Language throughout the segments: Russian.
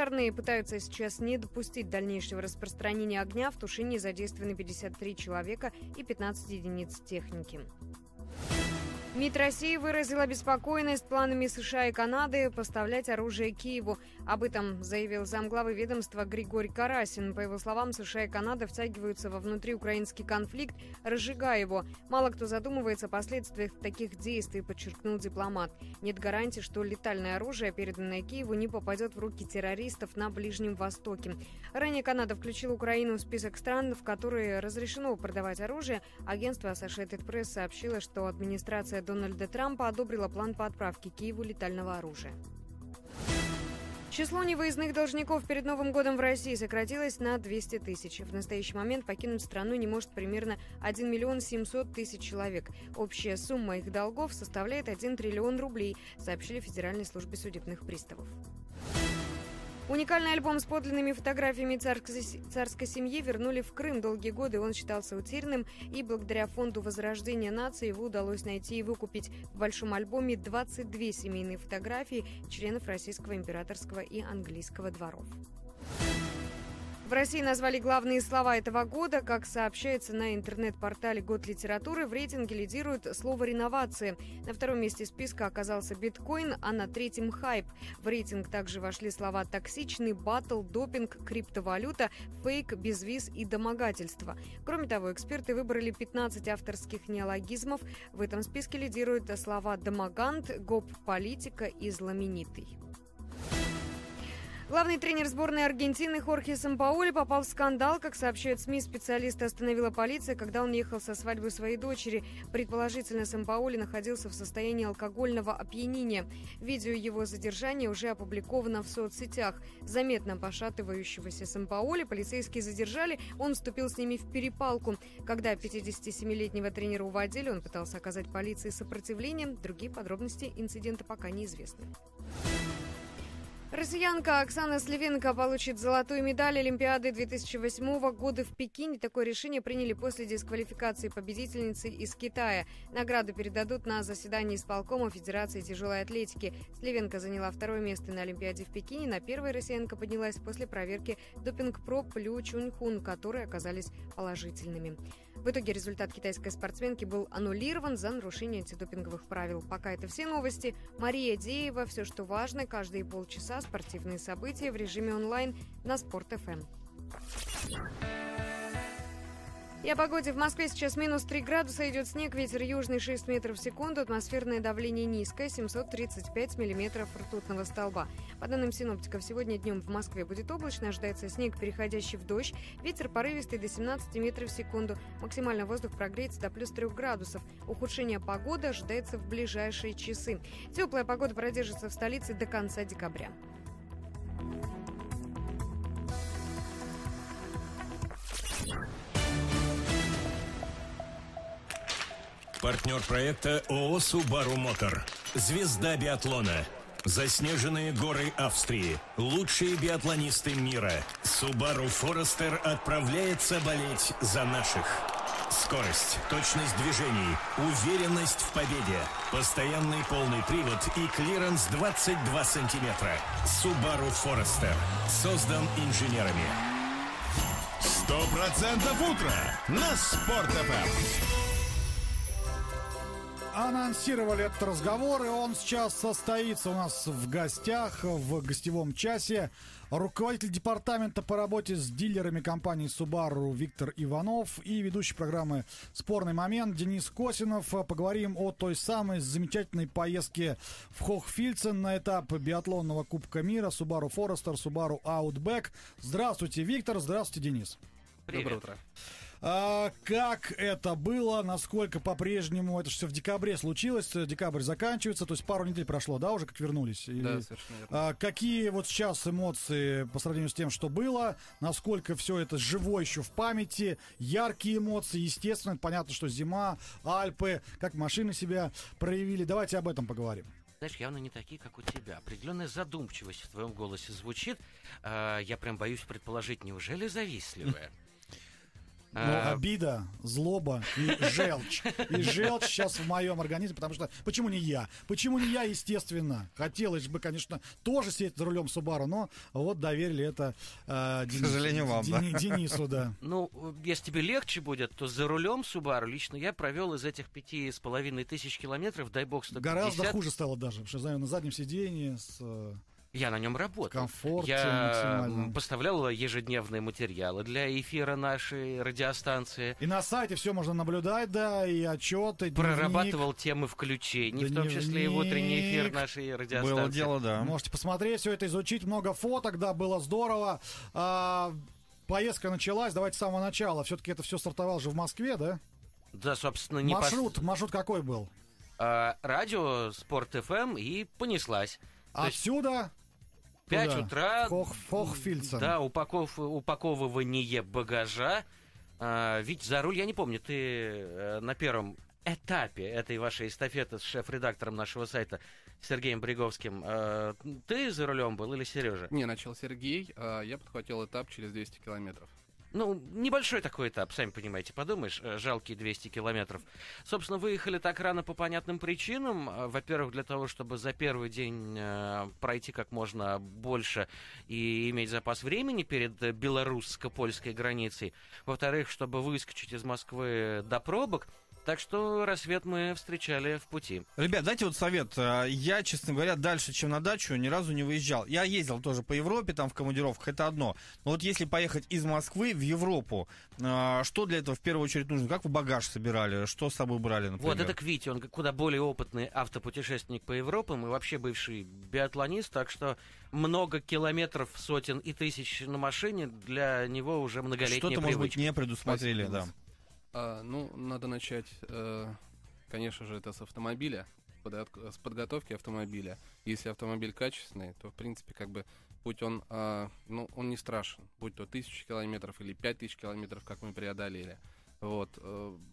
Пожарные пытаются сейчас не допустить дальнейшего распространения огня. В тушении задействованы 53 человека и 15 единиц техники. МИД России выразил обеспокоенность планами США и Канады поставлять оружие Киеву. Об этом заявил замглавы ведомства Григорий Карасин. По его словам, США и Канада втягиваются во внутриукраинский конфликт, разжигая его. Мало кто задумывается о последствиях таких действий, подчеркнул дипломат. Нет гарантии, что летальное оружие, переданное Киеву, не попадет в руки террористов на Ближнем Востоке. Ранее Канада включила Украину в список стран, в которые разрешено продавать оружие. Агентство Associated Press сообщило, что администрация Дональда Трампа одобрила план по отправке Киеву летального оружия. Число невыездных должников перед Новым годом в России сократилось на 200 тысяч. В настоящий момент покинуть страну не может примерно 1 миллион 700 тысяч человек. Общая сумма их долгов составляет 1 триллион рублей, сообщили Федеральной службе судебных приставов. Уникальный альбом с подлинными фотографиями царской семьи вернули в Крым. Долгие годы он считался утерянным, и благодаря фонду возрождения нации его удалось найти и выкупить. В большом альбоме 22 семейные фотографии членов российского императорского и английского дворов. В России назвали главные слова этого года. Как сообщается на интернет-портале «Год литературы», в рейтинге лидирует слово «реновация». На втором месте списка оказался биткоин, а на третьем – хайп. В рейтинг также вошли слова «токсичный», «баттл», «допинг», «криптовалюта», «фейк», «безвиз» и «домогательство». Кроме того, эксперты выбрали 15 авторских неологизмов. В этом списке лидируют слова «домогант», «гоп-политика» и «зламенитый». Главный тренер сборной Аргентины Хорхе Сампаоли попал в скандал. Как сообщают СМИ, специалиста остановила полиция, когда он ехал со свадьбы своей дочери. Предположительно, Сампаоли находился в состоянии алкогольного опьянения. Видео его задержания уже опубликовано в соцсетях. Заметно пошатывающегося Сампаоли полицейские задержали, он вступил с ними в перепалку. Когда 57-летнего тренера уводили, он пытался оказать полиции сопротивление. Другие подробности инцидента пока неизвестны. Россиянка Оксана Сливенко получит золотую медаль Олимпиады 2008 года в Пекине. Такое решение приняли после дисквалификации победительницы из Китая. Награду передадут на заседании исполкома Федерации тяжелой атлетики. Сливенко заняла второе место на Олимпиаде в Пекине. На первое россиянка поднялась после проверки допинг-проб Лю Чуньхун, которые оказались положительными. В итоге результат китайской спортсменки был аннулирован за нарушение антидопинговых правил. Пока это все новости. Мария Деева. Все, что важно, каждые полчаса. Спортивные события в режиме онлайн на Спорт FM. И о погоде. В Москве сейчас минус 3 градуса, идет снег, ветер южный 6 метров в секунду, атмосферное давление низкое, 735 миллиметров ртутного столба. По данным синоптиков, сегодня днем в Москве будет облачно, ожидается снег, переходящий в дождь, ветер порывистый до 17 метров в секунду. Максимально воздух прогреется до плюс 3 градусов. Ухудшение погоды ожидается в ближайшие часы. Теплая погода продержится в столице до конца декабря. Партнер проекта ООО «Субару Мотор». Звезда биатлона. Заснеженные горы Австрии. Лучшие биатлонисты мира. «Subaru Forester» отправляется болеть за наших. Скорость, точность движений, уверенность в победе. Постоянный полный привод и клиренс 22 сантиметра. «Subaru Forester». Создан инженерами. 100% утро на Спорт FM. Анонсировали этот разговор, и он сейчас состоится у нас в гостях, в гостевом часе. Руководитель департамента по работе с дилерами компании Subaru Виктор Иванов и ведущий программы «Спорный момент» Денис Косинов. Поговорим о той самой замечательной поездке в Хохфильцен на этап биатлонного Кубка мира Subaru Forester, Subaru Outback. Здравствуйте, Виктор, здравствуйте, Денис. Привет. Доброе утро. Как это было, насколько по-прежнему, это же все в декабре случилось, декабрь заканчивается, то есть пару недель прошло, да, уже как вернулись? Или... Да, совершенно верно. Какие вот сейчас эмоции по сравнению с тем, что было, насколько все это живо еще в памяти, яркие эмоции, естественно, понятно, что зима, Альпы, как машины себя проявили, давайте об этом поговорим. Знаешь, явно не такие, как у тебя. Определенная задумчивость в твоем голосе звучит, я прям боюсь предположить, неужели завистливая? Ну, обида, злоба и желчь. И желчь сейчас в моем организме, потому что... Почему не я? Почему не я, естественно? Хотелось бы, конечно, тоже сидеть за рулем Subaru, но вот доверили это Денису, да. Ну, если тебе легче будет, то за рулем Subaru лично я провел из этих 5,5 тысяч километров, дай бог, 150. Гораздо хуже стало даже, потому что на заднем сидении с... Я на нем работал. Комфорт, я поставлял ежедневные материалы для эфира нашей радиостанции. И на сайте все можно наблюдать, да, и отчеты. Прорабатывал темы включений, в том числе и в утренний эфир нашей радиостанции. Было дело, да. Можете посмотреть все это, изучить. Много фоток, да, было здорово. Поездка началась, давайте с самого начала. Все-таки это все стартовало же в Москве, да? Да, собственно, не маршрут какой был? Радио, Спорт FM, и понеслась. Отсюда... 5 утра, Хохфильцен. Да, упаковывание багажа. Ведь за руль, я не помню, ты на первом этапе этой вашей эстафеты с шеф-редактором нашего сайта Сергеем Бреговским, ты за рулем был или Сережа? Не, начал Сергей, я подхватил этап через 200 километров. Ну, небольшой такой этап, сами понимаете, подумаешь, жалкие 200 километров. Собственно, выехали так рано по понятным причинам. Во-первых, для того, чтобы за первый день пройти как можно больше и иметь запас времени перед белорусско-польской границей. Во-вторых, чтобы выскочить из Москвы до пробок. Так что рассвет мы встречали в пути. Ребят, дайте вот совет. Я, честно говоря, дальше, чем на дачу, ни разу не выезжал. Я ездил тоже по Европе, там в командировках, это одно. Но вот если поехать из Москвы в Европу, что для этого в первую очередь нужно? Как вы багаж собирали? Что с собой брали, например? Вот это к Вите, он куда более опытный автопутешественник по Европам и вообще бывший биатлонист, так что много километров, сотен и тысяч на машине для него уже многолетняя привычка. Что-то, может быть, не предусмотрели, да. Ну, надо начать, конечно же, это с автомобиля, с подготовки автомобиля. Если автомобиль качественный, то, в принципе, как бы, будь он, ну, он не страшен, будь то 1000 километров или 5000 километров, как мы преодолели. Вот.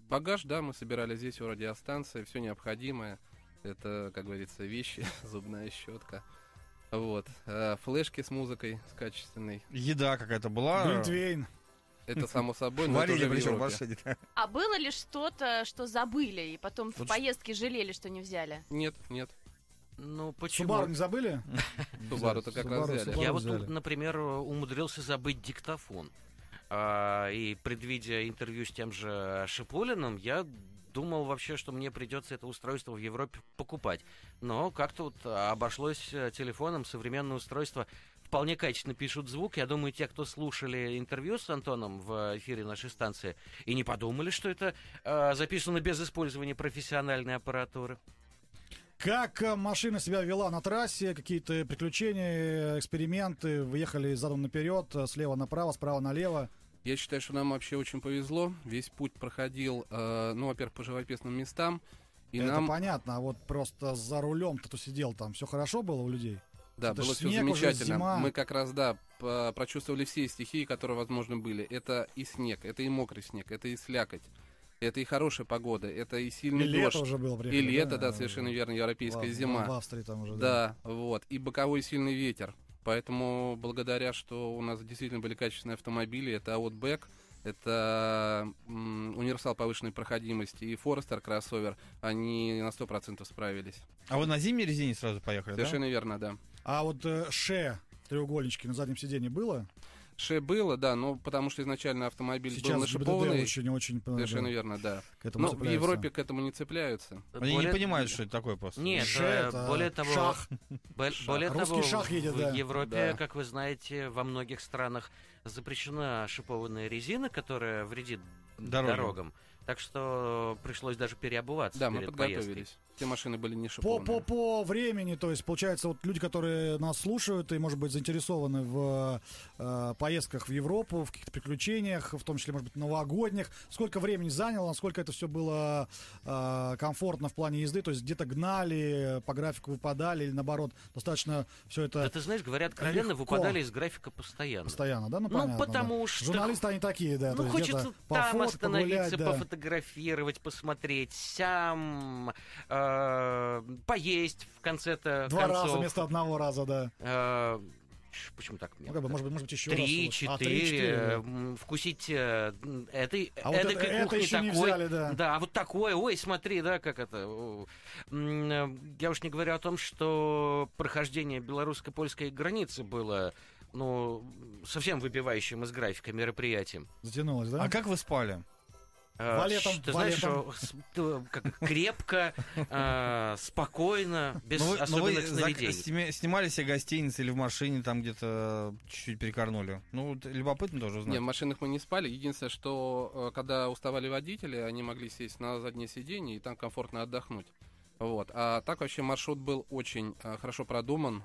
Багаж, да, мы собирали здесь у радиостанции, все необходимое. Это, как говорится, вещи, зубная щетка. Вот. Флешки с музыкой, с качественной. Еда какая-то была. Глинтвейн. Это само собой, но это уже. А было ли что-то, что забыли, и потом в поездке жалели, что не взяли? Нет. Ну, почему? Subaru не забыли? Subaru-то как раз взяли. Я вот, например, умудрился забыть диктофон. И предвидя интервью с тем же Шипулиным, я думал вообще, что мне придется это устройство в Европе покупать. Но как-то вот обошлось телефоном, современное устройство... Вполне качественно пишут звук. Я думаю, те, кто слушали интервью с Антоном в эфире нашей станции, и не подумали, что это записано без использования профессиональной аппаратуры. Как машина себя вела на трассе? Какие-то приключения, эксперименты? Выехали задом наперед, слева направо, справа налево? Я считаю, что нам вообще очень повезло. Весь путь проходил, ну, во-первых, по живописным местам. И это нам... понятно, а вот просто за рулем-то сидел там. Все хорошо было у людей? Да, это было все замечательно. Мы как раз, да, прочувствовали все стихии, которые, возможно, были. Это и снег, это и мокрый снег, это и слякоть, это и хорошая погода, это и сильный и дождь. И лето уже было. Приехали, и лето, да, совершенно верно, европейская зима. В Австрии там уже, да, вот, и боковой сильный ветер. Поэтому, благодаря, что у нас действительно были качественные автомобили, это Outback, это универсал повышенной проходимости и Forester кроссовер, они на 100% справились. А вы на зимней резине сразу поехали, совершенно да? Совершенно верно, да. А вот «Ше» в треугольничке на заднем сиденье было? «Ше» было, да, но потому что изначально автомобиль был нашипованный. Очень-очень... Совершенно верно, да. Но в Европе к этому не цепляются. Они не понимают, что это такое просто. Нет, «Ше» — более того, шах. Более того, русский шах едет, да. В Европе, да, как вы знаете, во многих странах запрещена шипованная резина, которая вредит дорогам. Так что пришлось даже переобуваться. Да, перед мы подготовились. Поездкой. Те машины были не шипованные. По времени, то есть, получается, вот люди, которые нас слушают и, может быть, заинтересованы в поездках в Европу, в каких-то приключениях, в том числе, может быть, новогодних, сколько времени заняло, насколько это все было комфортно в плане езды, то есть где-то гнали, по графику выпадали или, наоборот, достаточно все это... Да ты знаешь, говорят, откровенно, легко. Выпадали из графика постоянно. Постоянно, да? Ну, понятно, потому да. что... Журналисты они такие, да. Ну, хочется там фото, остановиться, погулять, да. Фотографировать, посмотреть, сам поесть в конце-то концов. Два раза вместо одного раза, да. Почему так? Ну, как бы, может быть, еще 3-4. Вкусить этой кухни такой. Да, вот такое. Ой, смотри, да, как это. Я уж не говорю о том, что прохождение белорусско-польской границы было, ну, совсем выбивающим из графика мероприятием. Затянулось, да? А как вы спали? Ты знаешь, крепко, спокойно, без особенных сновидений. Снимали себе гостиницы или в машине там где-то чуть-чуть перекорнули? Ну, любопытно тоже узнать. Нет, в машинах мы не спали. Единственное, что когда уставали водители, они могли сесть на заднее сиденье и там комфортно отдохнуть. Вот. А так вообще маршрут был очень хорошо продуман.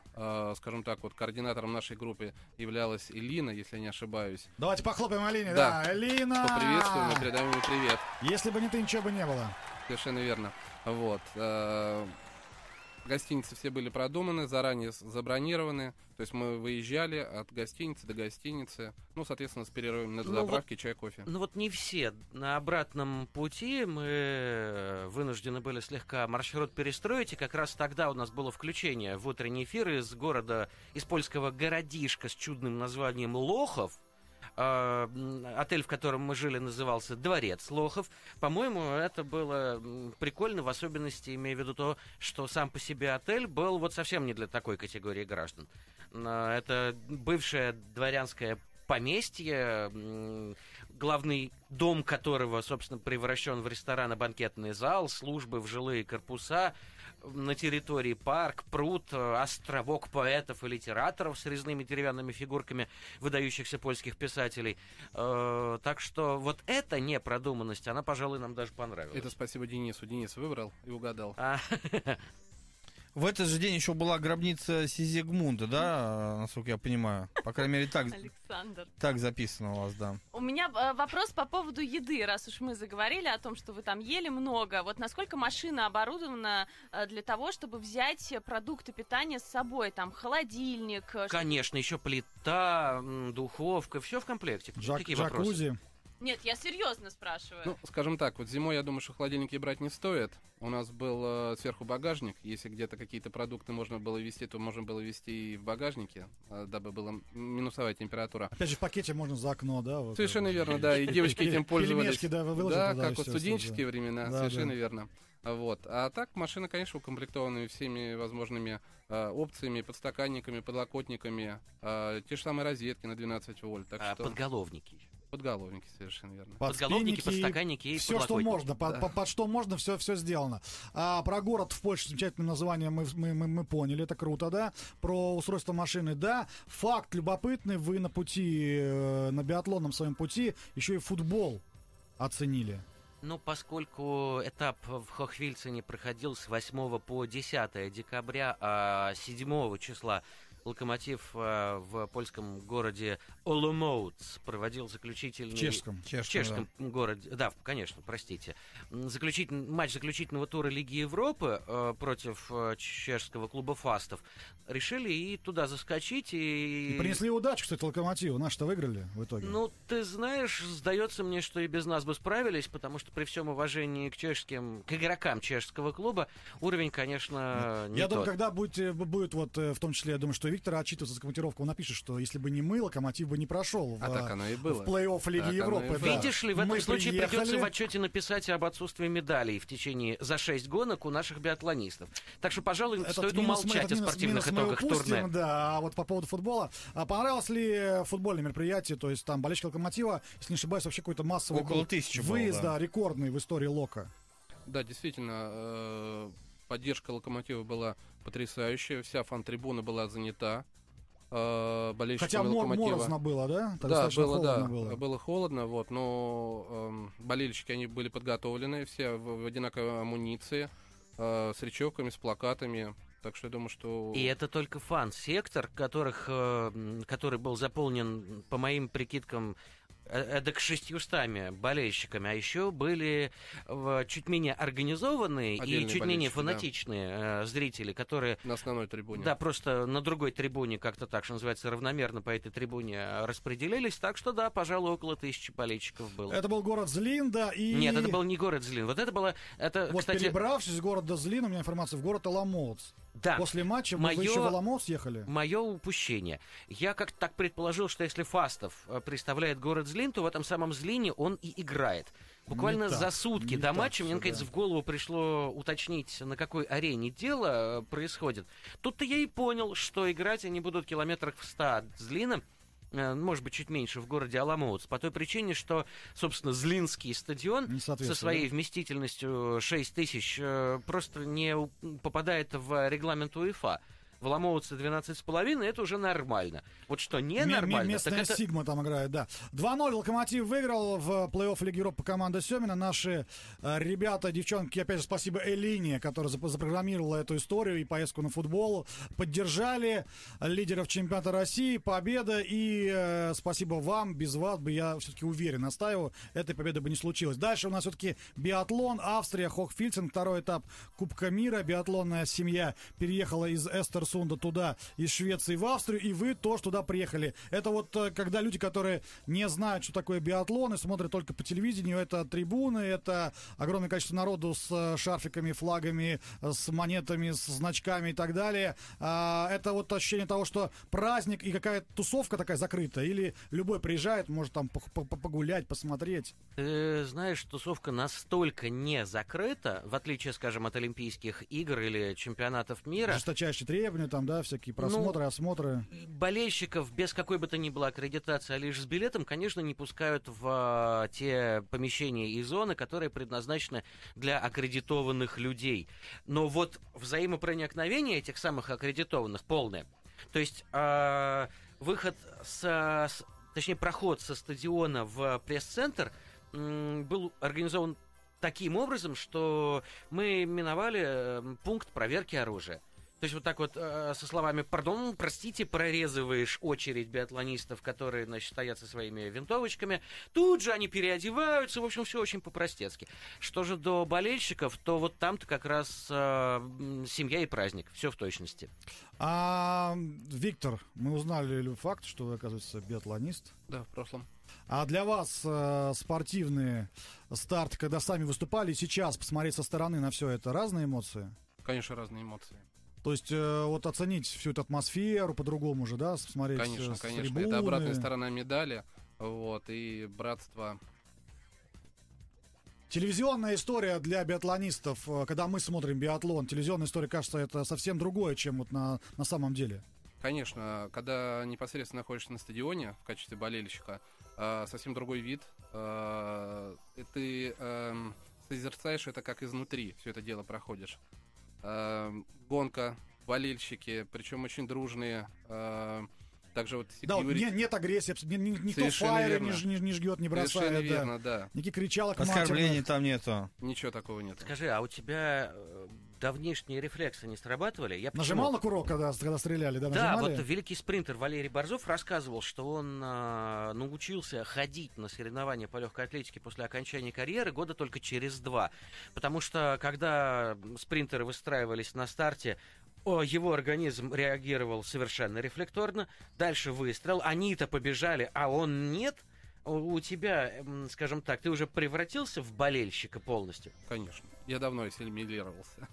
Скажем так, вот координатором нашей группы являлась Элина, если я не ошибаюсь. Давайте похлопаем Элине. Да, Элина! Поприветствуем и передаем ей привет. Если бы не ты, ничего бы не было. Совершенно верно. Вот. Гостиницы все были продуманы, заранее забронированы. То есть мы выезжали от гостиницы до гостиницы. Ну, соответственно, с перерывами на заправки, чай, кофе. Ну вот не все. На обратном пути мы вынуждены были слегка маршрут перестроить. И как раз тогда у нас было включение в утренний эфир из города, из польского городишка с чудным названием Лохов. Отель, в котором мы жили, назывался «Дворец Лохов». По-моему, это было прикольно, в особенности имея в виду то, что сам по себе отель был вот совсем не для такой категории граждан. Это бывшее дворянское поместье, главный дом которого, собственно, превращен в ресторан и банкетный зал, службы в жилые корпуса, на территории парк, пруд, островок поэтов и литераторов с резными деревянными фигурками выдающихся польских писателей. Так что вот эта непродуманность, она, пожалуй, нам даже понравилась. Это спасибо Денису. Денис выбрал и угадал. В этот же день еще была гробница Сигизмунда, да, насколько я понимаю? По крайней мере, так записано у вас, да. У меня вопрос по поводу еды, раз уж мы заговорили о том, что вы там ели много. Вот насколько машина оборудована для того, чтобы взять продукты питания с собой? Там холодильник... Конечно, еще плита, духовка, все в комплекте. Какие вопросы? Нет, я серьезно спрашиваю. Ну, скажем так, вот зимой, я думаю, что холодильники брать не стоит. У нас был сверху багажник. Если где-то какие-то продукты можно было везти, то можно было везти и в багажнике, дабы была минусовая температура. Опять же, в пакете можно за окно, да? Вот совершенно верно, да. И девочки этим пользовались. Да, как в студенческие времена, совершенно верно. Вот. А так машина, конечно, укомплектована всеми возможными опциями, подстаканниками, подлокотниками, те же самые розетки на 12 вольт. Так что... Подголовники. Подголовники, совершенно верно. Подголовники, подстаканники и все, что можно, да. Под что можно, все сделано. Про город в Польше замечательное название мы поняли, это круто, да. Про устройство машины, да. Факт любопытный, вы на пути, на биатлонном своем пути еще и футбол оценили. Ну, поскольку этап в Хохфильцене проходил с 8 по 10 декабря, а 7 числа «Локомотив» в польском городе Оломоуц проводил заключительный... В чешском да. городе. Да, конечно, простите. Матч заключительного тура Лиги Европы против чешского клуба «Фастав». Решили и туда заскочить, и... Принесли удачу, кстати, «Локомотиву». Наши-то выиграли в итоге. Ну, ты знаешь, сдается мне, что и без нас бы справились, потому что при всем уважении к игрокам чешского клуба уровень, конечно, не тот. Я думаю, когда будет вот, в том числе, я думаю, что Виктора отчитывается за командировку, он напишет, что если бы не мы, «Локомотив» бы не прошел в плей-офф Лиги Европы. Да. Видишь ли, в этом случае придется в отчете написать об отсутствии медалей в течение за 6 гонок у наших биатлонистов. Так что, пожалуй, стоит умолчать о спортивных итогах турне. Да, а вот по поводу футбола. А понравилось ли футбольное мероприятие? То есть там болельщики «Локомотива», если не ошибаюсь, вообще какой-то массовый выезд, да, рекордный в истории «Лока». Да, действительно, поддержка «Локомотива» была потрясающая. Вся фан-трибуна была занята болельщиками «Локомотива». Хотя морозно было, да? Да, было холодно, вот, но болельщики, они были подготовлены, все в одинаковой амуниции, с речевками, с плакатами. Так что я думаю, что... И это только фан-сектор, который был заполнен, по моим прикидкам, эдак 600 болельщиками, а еще были чуть менее организованные отдельные и чуть менее фанатичные, да, зрители, которые... На основной трибуне. Да, просто на другой трибуне как-то так, что называется, равномерно по этой трибуне распределились, так что, да, пожалуй, около 1000 болельщиков было. Это был город Злин, да, и... Нет, это был не город Злин, вот это было... Это, вот, кстати... перебравшись из города Злин, у меня информация, в город Оломоуц. Да. После матча вы еще в Оломоуц ехали? Мое упущение. Я как-то так предположил, что если Фастав представляет город Злин, то в этом самом Злине он и играет. Буквально за сутки до матча мне, наконец, в голову пришло уточнить, на какой арене дело происходит. Тут-то я и понял, что играть они будут километрах в 100 от Злина. Может быть, чуть меньше, в городе Оломоуц. По той причине, что, собственно, Злинский стадион со своей вместительностью 6 тысяч просто не попадает в регламент УЕФА. В Оломоуце 12,5, это уже нормально. Вот что ненормально... Местная это... Сигма там играет, да. 2-0 Локомотив выиграл в плей-офф Лиги Европы команда Семина. Наши ребята, девчонки, опять же, спасибо Элине, которая запрограммировала эту историю и поездку на футбол. Поддержали лидеров чемпионата России, победа. И спасибо вам, без вас бы, я все-таки уверен, настаиваю, этой победы бы не случилось. Дальше у нас все-таки биатлон, Австрия, Хохфильцен, второй этап Кубка мира. Биатлонная семья переехала из Эстерсунда туда, из Швеции в Австрию, и вы тоже туда приехали. Это вот когда люди, которые не знают, что такое биатлон, и смотрят только по телевидению, это трибуны, это огромное количество народу с шарфиками, флагами, с монетами, с значками и так далее. Это вот ощущение того, что праздник и какая-то тусовка такая закрытая, или любой приезжает, может там погулять, посмотреть. Ты знаешь, тусовка настолько не закрыта, в отличие, скажем, от Олимпийских игр или чемпионатов мира. Жесточайшие требования. Там, да, всякие просмотры, осмотры. Болельщиков без какой бы то ни было аккредитации, а лишь с билетом, конечно, не пускают в те помещения и зоны, которые предназначены для аккредитованных людей. Но вот взаимопроникновение этих самых аккредитованных полное. То есть выход, точнее, проход со стадиона в пресс-центр был организован таким образом, что мы миновали пункт проверки оружия. То есть вот так вот со словами «пардон, простите», прорезываешь очередь биатлонистов, которые, значит, стоят со своими винтовочками. Тут же они переодеваются. В общем, все очень по-простецки. Что же до болельщиков, то вот там-то как раз семья и праздник. Все в точности. Виктор, мы узнали факт, что вы, оказывается, биатлонист. Да, в прошлом. А для вас спортивный старт, когда сами выступали, сейчас посмотреть со стороны на все это, разные эмоции? Конечно, разные эмоции. То есть вот оценить всю эту атмосферу по-другому же, да, смотреть. Конечно, конечно. Трибуны. Это обратная сторона медали, вот, и братство. Телевизионная история для биатлонистов, когда мы смотрим биатлон, телевизионная история, кажется, это совсем другое, чем вот на самом деле. Конечно, когда непосредственно находишься на стадионе в качестве болельщика, совсем другой вид. Ты созерцаешь это как изнутри, все это дело проходишь. Гонка, болельщики, причем очень дружные. Также вот Сергей нет агрессии, никто фаера не жгет, не бросает. Совершенно верно, да. Никаких кричалок, оскорблений там нету. Ничего такого нет. Скажи, а у тебя давнишние рефлексы не срабатывали? Я нажимал на курок, когда стреляли, да? Да, нажимали? Вот великий спринтер Валерий Борзов рассказывал, что он научился ходить на соревнования по легкой атлетике после окончания карьеры года только через 2. Потому что, когда спринтеры выстраивались на старте, его организм реагировал совершенно рефлекторно. Дальше выстрел. Они-то побежали, а он нет. У тебя, скажем так, ты уже превратился в болельщика полностью? Конечно. Я давно ассимилировался.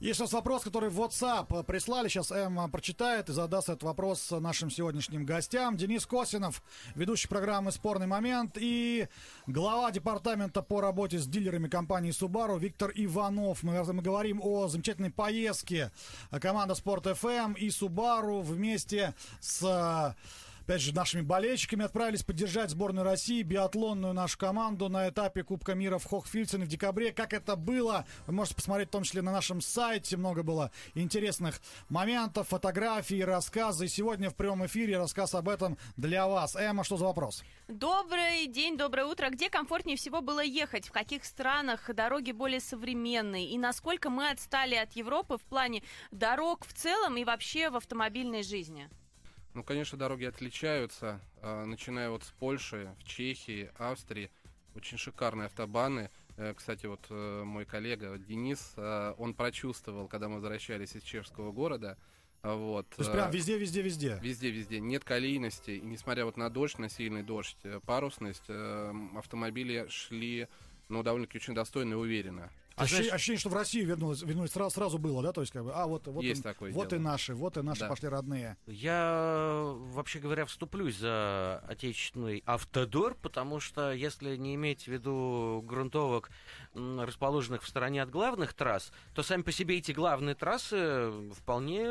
Есть у нас вопрос, который в WhatsApp прислали. Сейчас прочитает и задаст этот вопрос нашим сегодняшним гостям. Денис Косинов, ведущий программы «Спорный момент», и глава департамента по работе с дилерами компании Subaru Виктор Иванов. Мы говорим о замечательной поездке команды «Спорт FM» и Subaru вместе с... Опять же, нашими болельщиками отправились поддержать сборную России, биатлонную нашу команду на этапе Кубка мира в Хохфильцене в декабре. Как это было, вы можете посмотреть в том числе на нашем сайте. Много было интересных моментов, фотографий, рассказы. И сегодня в прямом эфире рассказ об этом для вас. Эмма, что за вопрос? Добрый день, доброе утро. Где комфортнее всего было ехать? В каких странах дороги более современные? И насколько мы отстали от Европы в плане дорог в целом и вообще в автомобильной жизни? Ну, конечно, дороги отличаются, начиная вот с Польши, в Чехии, Австрии. Очень шикарные автобаны. Кстати, вот мой коллега Денис, он прочувствовал, когда мы возвращались из чешского города. Вот, то есть прям везде-везде-везде? Везде-везде. Нет колейности. И несмотря вот на дождь, на сильный дождь, парусность, автомобили шли, ну, довольно-таки очень достойно и уверенно. Ощущение, что в Россию вернулись, сразу было, да? То есть, как бы, вот и наши пошли родные. Я, вообще говоря, вступлюсь за отечественный автодор, потому что, если не иметь в виду грунтовок, расположенных в стороне от главных трасс, то сами по себе эти главные трассы вполне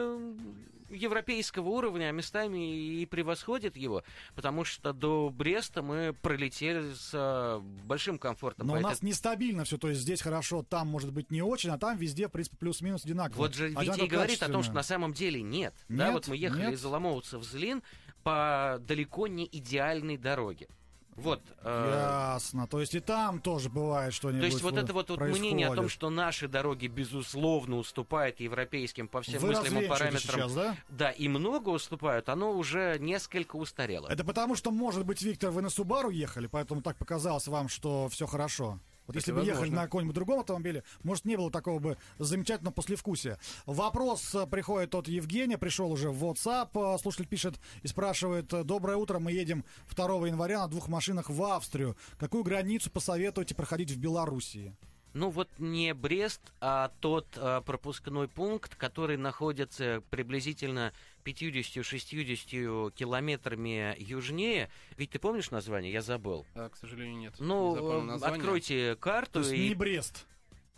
европейского уровня, а местами и превосходят его, потому что до Бреста мы пролетели с большим комфортом. Но у нас нестабильно все, то есть здесь хорошо, там может быть не очень, а там везде, в принципе, плюс-минус одинаково. Вот же Витя и говорит о том, что на самом деле нет. Да, вот мы ехали из Оломоуца в Злин по далеко не идеальной дороге. Вот, ясно. То есть и там тоже бывает что-нибудь. То есть вот это вот мнение о том, что наши дороги безусловно уступают европейским по всем мыслимым параметрам. Сейчас, да? Да, и много уступают, оно уже несколько устарело. Это потому что, может быть, Виктор, вы на Subaru ехали, поэтому так показалось вам, что все хорошо. Вот если бы ехали на каком-нибудь другом автомобиле, может, не было такого бы замечательного послевкусия. Вопрос приходит от Евгения, пришел уже в WhatsApp. Слушатель пишет и спрашивает: доброе утро, мы едем 2 января на 2 машинах в Австрию. Какую границу посоветуете проходить в Белоруссии? Ну вот не Брест, а тот пропускной пункт, который находится приблизительно 50-60 километрами южнее. Ведь ты помнишь название? Я забыл. К сожалению, нет. Ну, откройте карту. То есть не Брест.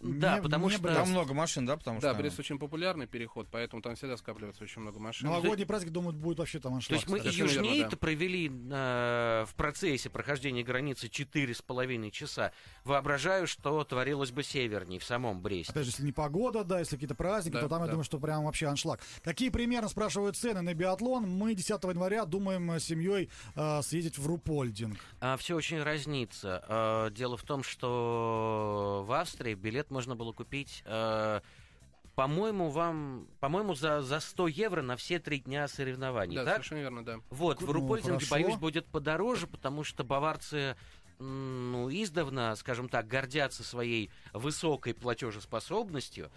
Да, потому что... Там много машин, да? Да, Брест очень популярный переход, поэтому там всегда скапливается очень много машин. Новогодний праздник, думаю, будет вообще там аншлаг. То есть мы и южнее-то провели в процессе прохождения границы 4,5 часа. Воображаю, что творилось бы севернее, в самом Бресте. Опять же, если не погода, да, если какие-то праздники, да, то там, да, я думаю, что прям вообще аншлаг. Какие примерно, спрашивают, цены на биатлон? Мы 10 января думаем с семьей съездить в Рупольдинг. Все очень разнится. Дело в том, что в Австрии билет можно было купить, по-моему, за 100 евро на все 3 дня соревнований. Да, так? Совершенно верно, да. Вот, в Рупольдинге, боюсь, будет подороже, потому что баварцы, издавна, скажем так, гордятся своей высокой платежеспособностью.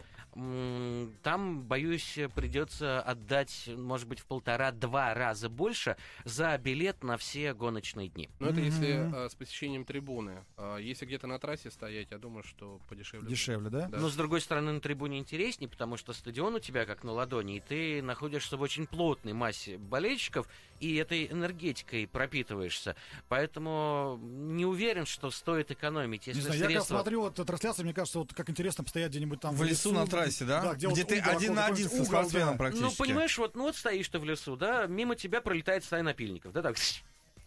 Там, боюсь, придется отдать, может быть, в 1,5-2 раза больше за билет на все гоночные дни. Но это если с посещением трибуны. Если где-то на трассе стоять, я думаю, что подешевле. Дешевле, да? Но, с другой стороны, на трибуне интереснее, потому что стадион у тебя как на ладони, и ты находишься в очень плотной массе болельщиков, и этой энергетикой пропитываешься. Поэтому не уверен, что стоит экономить. Если не знаю, средства... Я как смотрю вот трансляцию, мне кажется, вот как интересно постоять где-нибудь там в лесу на трассе, да? Да, где ты один на один со спортсменом практически. Ну, понимаешь, вот стоишь ты в лесу, да, мимо тебя пролетает стая напильников, да, так.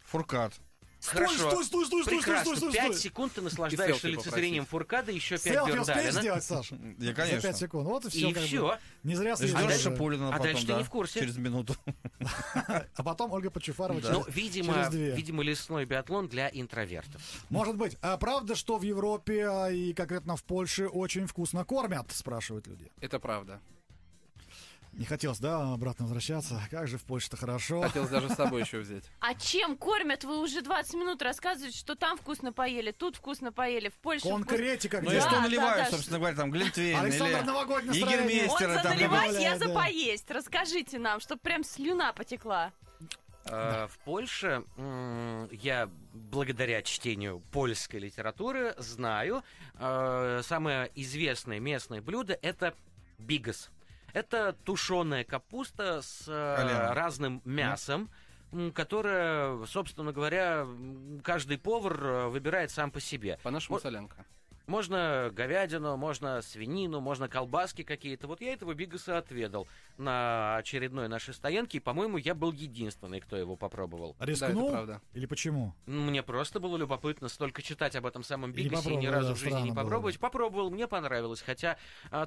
Фуркад. Хорошо. Стой, 5 секунд ты наслаждаешься лицезрением Фуркада, еще 5 Бьёрн Далена. Селфи успеешь сделать, Саша? Я, конечно. За 5 секунд. Вот и все. И все. Не зря съездил. А дальше Шипулина потом, дальше ты не в курсе. Через минуту. А потом Ольга Почефарова через 2. Ну, видимо, лесной биатлон для интровертов. Может быть. А правда, что в Европе и конкретно в Польше очень вкусно кормят, спрашивают люди. Это правда. Не хотелось, да, обратно возвращаться. Как же в Польше-то хорошо. Хотелось даже с собой еще взять. А чем кормят? Вы уже 20 минут рассказываете, что там вкусно поели, тут вкусно поели, в Польше. Конкретика. Ну, я что наливаю, собственно говоря, там глинтвейн или егермейстер. Он за наливать, я за поесть. Расскажите нам, чтобы прям слюна потекла. В Польше я, благодаря чтению польской литературы, знаю, самое известное местное блюдо — это бигос. Это тушеная капуста с разным мясом, которое, собственно говоря, каждый повар выбирает сам по себе. По-нашему солянка. Можно говядину, можно свинину, можно колбаски какие-то. Вот я этого бигаса отведал на очередной нашей стоянке, и, по-моему, я был единственный, кто его попробовал. Рискнул? Да, это правда. Или почему? Мне просто было любопытно столько читать об этом самом бигасе и ни разу в жизни не попробовать. Попробовал, мне понравилось, хотя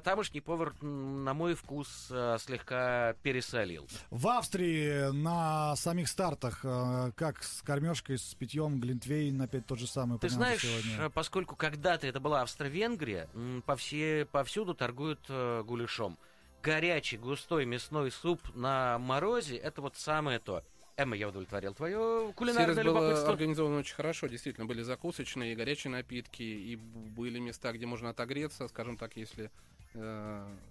тамошний повар, на мой вкус, слегка пересолил. В Австрии на самих стартах как с кормежкой, с питьем глинтвейн, опять тот же самый. Ты знаешь, поскольку когда-то это было Австро-Венгрия, повсюду торгуют гуляшом. Горячий, густой мясной суп на морозе — это вот самое то. Эмма, я удовлетворил твое кулинарное любопытство. Было организовано очень хорошо, действительно, были закусочные, горячие напитки, и были места, где можно отогреться, скажем так, если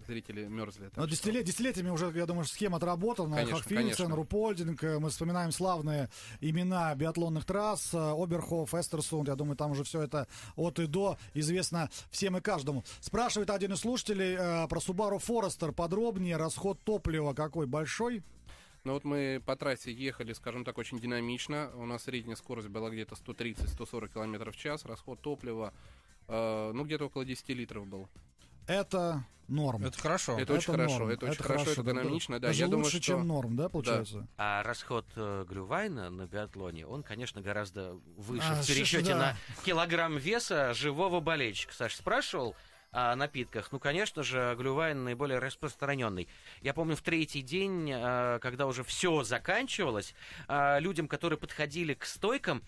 зрители мерзли. Но десятилетиями уже, я думаю, схема отработана. Хохфильцен, Рупольдинг. Мы вспоминаем славные имена биатлонных трасс. Оберхоф, Эстерсунд. Я думаю, там уже все это от и до известно всем и каждому. Спрашивает один из слушателей про Subaru Forester. Подробнее. Расход топлива какой большой? Ну вот мы по трассе ехали, скажем так, очень динамично. У нас средняя скорость была где-то 130-140 км в час. Расход топлива, где-то около 10 литров был. Это норм. Это хорошо. Это очень хорошо. Это очень хорошо, это экономично. Да, даже я лучше, думаю, что... чем норм, да, получается? Да. А расход глювайна на биатлоне, он, конечно, гораздо выше в пересчете на килограмм веса живого болельщика. Саш спрашивал о напитках. Ну, конечно же, глювайн наиболее распространенный. Я помню, в третий день, когда уже все заканчивалось, людям, которые подходили к стойкам,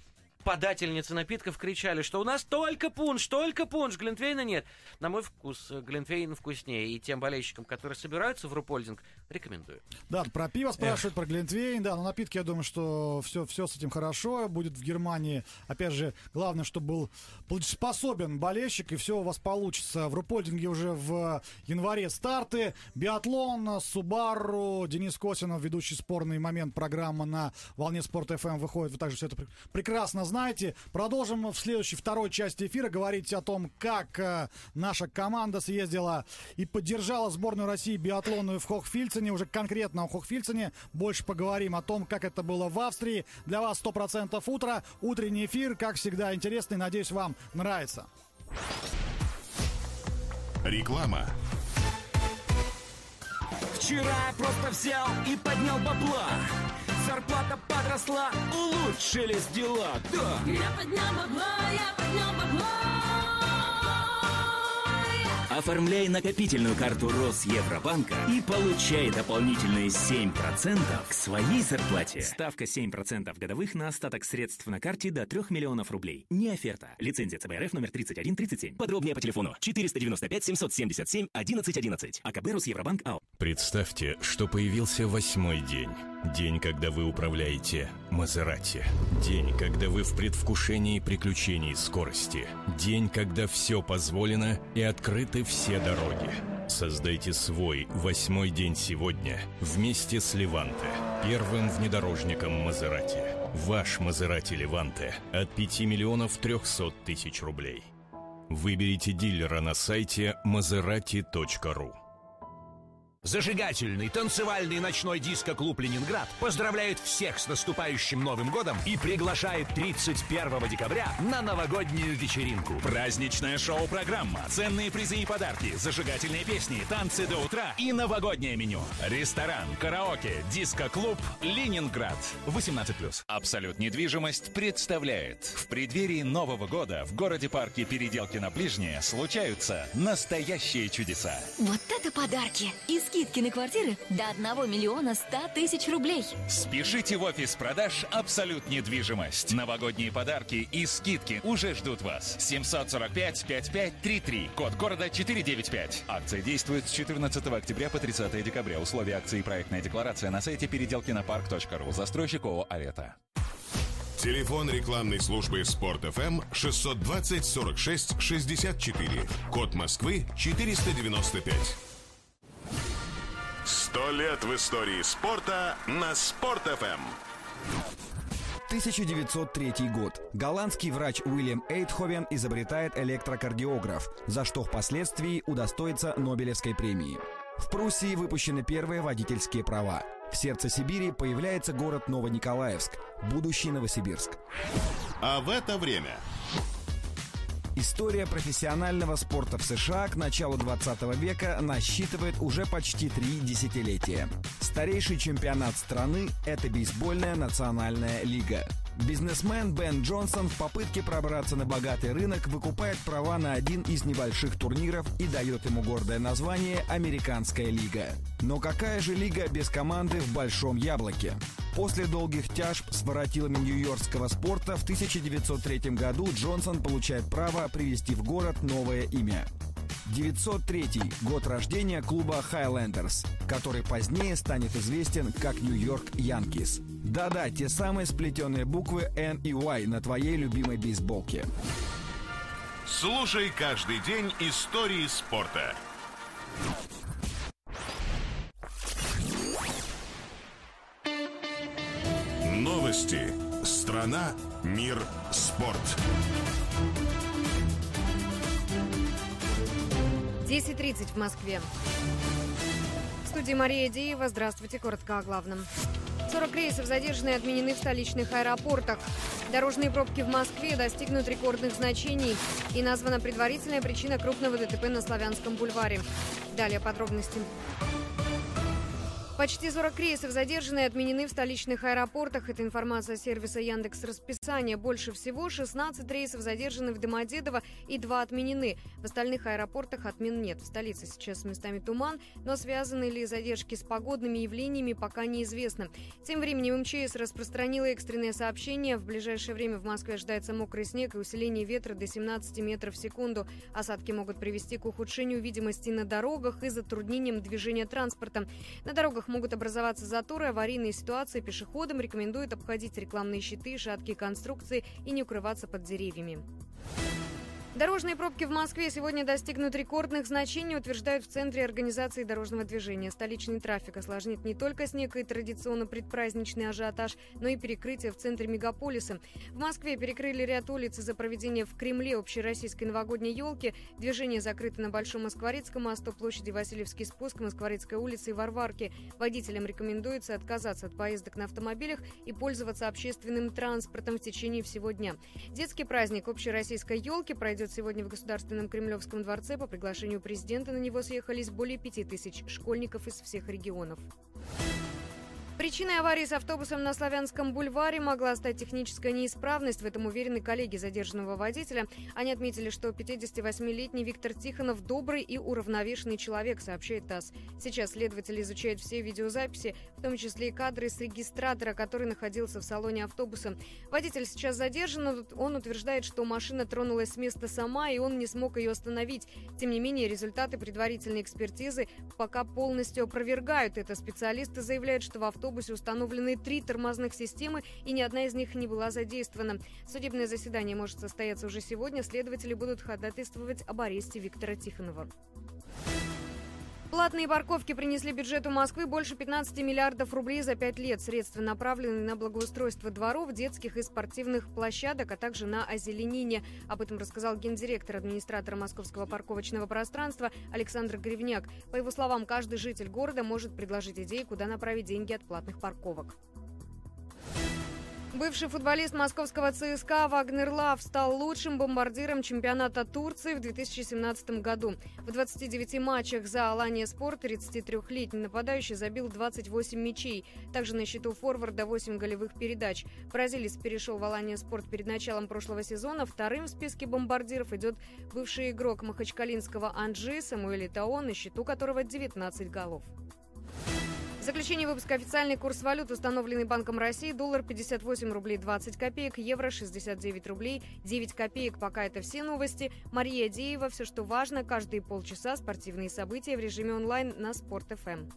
подательницы напитков кричали, что у нас только пунш, глинтвейна нет. На мой вкус, глинтвейн вкуснее. И тем болельщикам, которые собираются в Рупольдинг, рекомендую. Да, про пиво спрашивают, про глинтвейн. Да, но напитки, я думаю, что все с этим хорошо. Будет в Германии. Опять же, главное, чтобы был платежеспособен болельщик, и все у вас получится. В Рупольдинге уже в январе старты. Биатлон, Субару, Денис Косинов, ведущий «Спорный момент», программа на волне Спорт FM выходит. Вы также все это прекрасно знаете. Продолжим в следующей, второй части эфира говорить о том, как наша команда съездила и поддержала сборную России биатлонную в Хохфильцене. Уже конкретно о Хохфильцене больше поговорим, о том, как это было в Австрии. Для вас 100% утро. Утренний эфир, как всегда, интересный. Надеюсь, вам нравится. Реклама. Вчера просто взял и поднял бабла. Зарплата подросла, улучшились дела, да. Я поднял бабло. Оформляй накопительную карту Росевробанка и получай дополнительные 7% к своей зарплате. Ставка 7% годовых на остаток средств на карте до 3 миллионов рублей. Не оферта. Лицензия ЦБРФ номер 3137. Подробнее по телефону 495-777-1111. АКБ Росевробанк АО. Представьте, что появился 8-й день. День, когда вы управляете Мазерати. День, когда вы в предвкушении приключений скорости. День, когда все позволено и открыты все дороги. Создайте свой 8-й день сегодня вместе с Леванте, первым внедорожником Мазерати. Ваш Мазерати Леванте от 5 миллионов 300 тысяч рублей. Выберите дилера на сайте maserati.ru. Зажигательный танцевальный ночной диско-клуб «Ленинград» поздравляет всех с наступающим Новым годом и приглашает 31 декабря на новогоднюю вечеринку. Праздничная шоу-программа, ценные призы и подарки, зажигательные песни, танцы до утра и новогоднее меню. Ресторан, караоке, диско-клуб «Ленинград». 18+. Абсолют недвижимость представляет. В преддверии Нового года в городе-парке Переделкино Ближнее случаются настоящие чудеса. Вот это подарки! Скидки на квартиры до 1 миллиона 100 тысяч рублей. Спешите в офис продаж «Абсолют недвижимость». Новогодние подарки и скидки уже ждут вас. 745-5533. Код города 495. Акция действует с 14 октября по 30 декабря. Условия акции и проектная декларация на сайте переделкинопарк.ру. Застройщик ООО «Арета». Телефон рекламной службы «Спорт FM» 620-46-64. Код Москвы 495. 100 лет в истории спорта на Спорт FM. 1903 год. Голландский врач Уильям Эйтховен изобретает электрокардиограф, за что впоследствии удостоится Нобелевской премии. В Пруссии выпущены первые водительские права. В сердце Сибири появляется город Новониколаевск, будущий Новосибирск. А в это время... История профессионального спорта в США к началу 20 века насчитывает уже почти 3 десятилетия. Старейший чемпионат страны – это бейсбольная национальная лига. Бизнесмен Бен Джонсон в попытке пробраться на богатый рынок выкупает права на один из небольших турниров и дает ему гордое название «Американская лига». Но какая же лига без команды в Большом Яблоке? После долгих тяжб с воротилами нью-йоркского спорта в 1903 году Джонсон получает право привести в город новое имя. 903 год рождения клуба «Хайлендерс», который позднее станет известен как «Нью-Йорк Янкис». Да-да, те самые сплетенные буквы N и Y на твоей любимой бейсболке. Слушай каждый день истории спорта. Новости. Страна, мир, спорт. 10:30 в Москве. В студии Мария Деева. Здравствуйте. Коротко о главном. 40 рейсов задержаны и отменены в столичных аэропортах. Дорожные пробки в Москве достигнут рекордных значений. И названа предварительная причина крупного ДТП на Славянском бульваре. Далее подробности. Почти 40 рейсов задержаны и отменены в столичных аэропортах. Это информация сервиса Яндекс.Расписание. Больше всего 16 рейсов задержаны в Домодедово и 2 отменены. В остальных аэропортах отмен нет. В столице сейчас местами туман, но связаны ли задержки с погодными явлениями, пока неизвестно. Тем временем МЧС распространила экстренное сообщение. В ближайшее время в Москве ожидается мокрый снег и усиление ветра до 17 метров в секунду. Осадки могут привести к ухудшению видимости на дорогах и затруднениям движения транспорта. На дорогах могут образоваться заторы, аварийные ситуации. Пешеходам рекомендуют обходить рекламные щиты, шаткие конструкции и не укрываться под деревьями. Дорожные пробки в Москве сегодня достигнут рекордных значений, утверждают в Центре организации дорожного движения. Столичный трафик осложнит не только снег и традиционно предпраздничный ажиотаж, но и перекрытие в центре мегаполиса. В Москве перекрыли ряд улиц из-за проведения в Кремле общероссийской новогодней елки. Движение закрыто на Большом Москворецком мосту, площади Васильевский спуск, Москворецкой улицы и Варварки. Водителям рекомендуется отказаться от поездок на автомобилях и пользоваться общественным транспортом в течение всего дня. Детский праздник общероссийской елки пройдет сегодня в Государственном Кремлевском дворце. По приглашению президента на него съехались более 5000 школьников из всех регионов. Причиной аварии с автобусом на Славянском бульваре могла стать техническая неисправность. В этом уверены коллеги задержанного водителя. Они отметили, что 58-летний Виктор Тихонов добрый и уравновешенный человек, сообщает ТАСС. Сейчас следователи изучают все видеозаписи, в том числе и кадры с регистратора, который находился в салоне автобуса. Водитель сейчас задержан, но он утверждает, что машина тронулась с места сама, и он не смог ее остановить. Тем не менее, результаты предварительной экспертизы пока полностью опровергают это. Специалисты заявляют, что в автобусе установлены 3 тормозных системы, и ни одна из них не была задействована. Судебное заседание может состояться уже сегодня. Следователи будут ходатайствовать об аресте Виктора Тихонова. Платные парковки принесли бюджету Москвы больше 15 миллиардов рублей за 5 лет. Средства направлены на благоустройство дворов, детских и спортивных площадок, а также на озеленение. Об этом рассказал гендиректор администратора Московского парковочного пространства Александр Гривняк. По его словам, каждый житель города может предложить идеи, куда направить деньги от платных парковок. Бывший футболист московского ЦСКА Вагнер Лав стал лучшим бомбардиром чемпионата Турции в 2017 году. В 29 матчах за Алания Спорт 33-летний нападающий забил 28 мячей. Также на счету форварда 8 голевых передач. Бразилец перешел в Алания Спорт перед началом прошлого сезона. Вторым в списке бомбардиров идет бывший игрок махачкалинского Анжи Самуэль Итаон, на счету которого 19 голов. В заключение выпуска официальный курс валют, установленный Банком России. Доллар 58 рублей 20 копеек, евро 69 рублей 9 копеек. Пока это все новости. Мария Деева. Все, что важно. Каждые полчаса спортивные события в режиме онлайн на Спорт FM.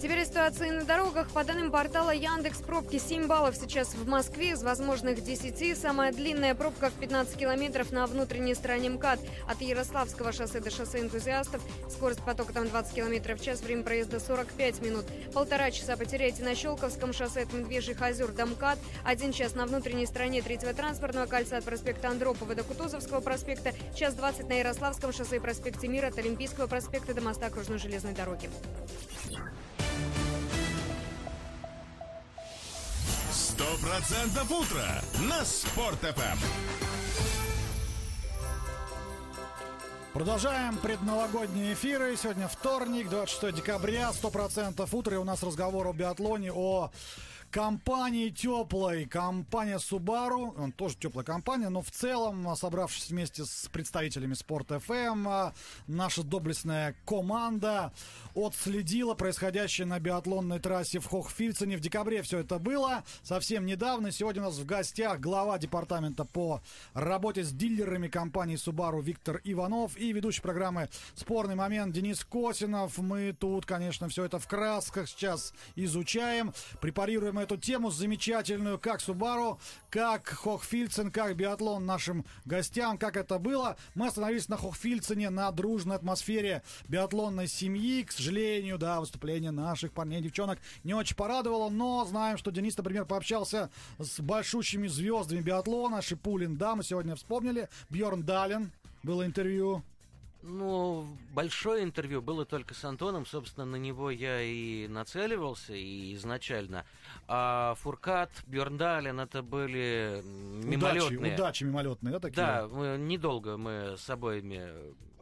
Теперь о ситуации на дорогах. По данным портала Яндекс, пробки 7 баллов сейчас в Москве. Из возможных 10 самая длинная пробка в 15 километров на внутренней стороне МКАД. От Ярославского шоссе до шоссе Энтузиастов. Скорость потока там 20 километров в час. Время проезда 45 минут. 1,5 часа потеряете на Щелковском шоссе от Медвежьих озер до МКАД. 1 час на внутренней стороне Третьего транспортного кольца от проспекта Андропова до Кутузовского проспекта. 1:20 на Ярославском шоссе и проспекте Мира от Олимпийского проспекта до моста окружной железной дороги. «100% утро» на Спорт FM. Продолжаем предновогодние эфиры. Сегодня вторник, 26 декабря, 100% утро. И у нас разговор о биатлоне, о компании теплой. Компания Subaru, он тоже теплая компания, но в целом, собравшись вместе с представителями Спорт FM, наша доблестная команда отследила происходящее на биатлонной трассе в Хохфильцене. В декабре все это было совсем недавно. Сегодня у нас в гостях глава департамента по работе с дилерами компании Subaru Виктор Иванов и ведущий программы «Спорный момент» Денис Косинов. Мы тут, конечно, все это в красках сейчас изучаем, препарируем продолжаем эту тему замечательную, как Subaru, как Хохфильцен, как биатлон нашим гостям, как это было. Мы остановились на Хохфильцене, на дружной атмосфере биатлонной семьи. К сожалению, да, выступление наших парней и девчонок не очень порадовало, но знаем, что Денис, например, пообщался с большущими звездами биатлона. Шипулин, да, мы сегодня вспомнили. Бьёрн Дален, было интервью. Ну, большое интервью было только с Антоном, собственно, на него я и нацеливался и изначально. А Фуркад, Бьёрн Дален, это были мимолетные. Удачи мимолетные, да, такие? Да, недолго мы с обоими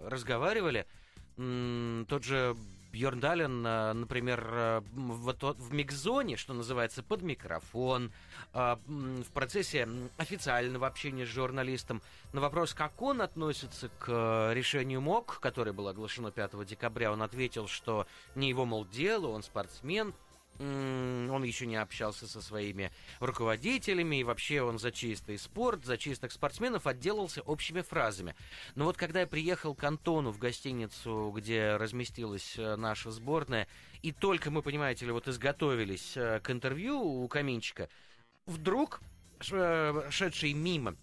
разговаривали. Тот же Бьёрн Дален, например, в микзоне, что называется, под микрофон, в процессе официального общения с журналистом, на вопрос, как он относится к решению МОК, которое было оглашено 5 декабря, он ответил, что не его, мол, дело, он спортсмен, он еще не общался со своими руководителями, и вообще он за чистый спорт, за чистых спортсменов отделался общими фразами. Но вот когда я приехал к Антону в гостиницу, где разместилась наша сборная, и только мы, понимаете ли, вот изготовились к интервью у каминчика, вдруг шедший мимо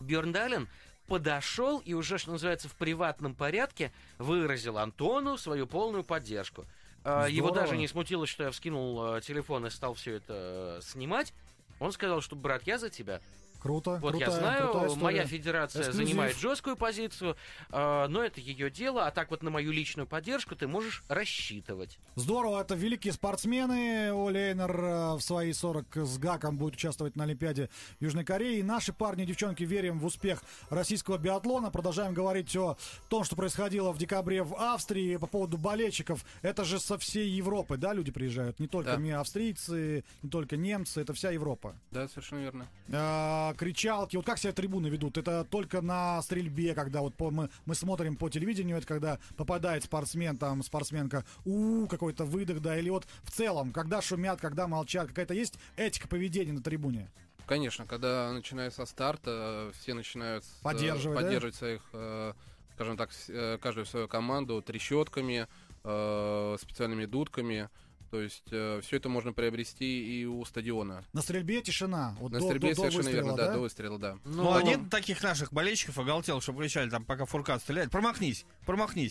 Бьёрн Дален подошел и уже, что называется, в приватном порядке выразил Антону свою полную поддержку. Здорово. Его даже не смутило, что я вскинул телефон и стал все это снимать. Он сказал, что, брат, я за тебя. Круто. Вот крутая, я знаю, моя федерация эксклюзив. Занимает жесткую позицию, но это ее дело, а так вот на мою личную поддержку ты можешь рассчитывать. Здорово, это великие спортсмены. Олейнер в свои 40 с гаком будет участвовать на Олимпиаде Южной Кореи. И наши парни и девчонки верим в успех российского биатлона. Продолжаем говорить о том, что происходило в декабре в Австрии по поводу болельщиков. Это же со всей Европы, да, люди приезжают? Не только не австрийцы, не только немцы, это вся Европа. Да, совершенно верно. Кричалки, вот как себя трибуны ведут? Это только на стрельбе, когда вот мы смотрим по телевидению, это когда попадает спортсмен, там, спортсменка, какой-то выдох, да, или вот в целом, когда шумят, когда молчат, какая-то есть этика поведения на трибуне? Конечно, когда начиная со старта, все начинают поддерживать своих, скажем так, каждую свою команду трещотками, специальными дудками. То есть все это можно приобрести и у стадиона. На стрельбе тишина. Вот на стрельбе совершенно верно, да, до выстрела, да. Ну, один таких наших болельщиков оголтел, чтобы кричали, там, пока Фуркад стреляет, промахнись.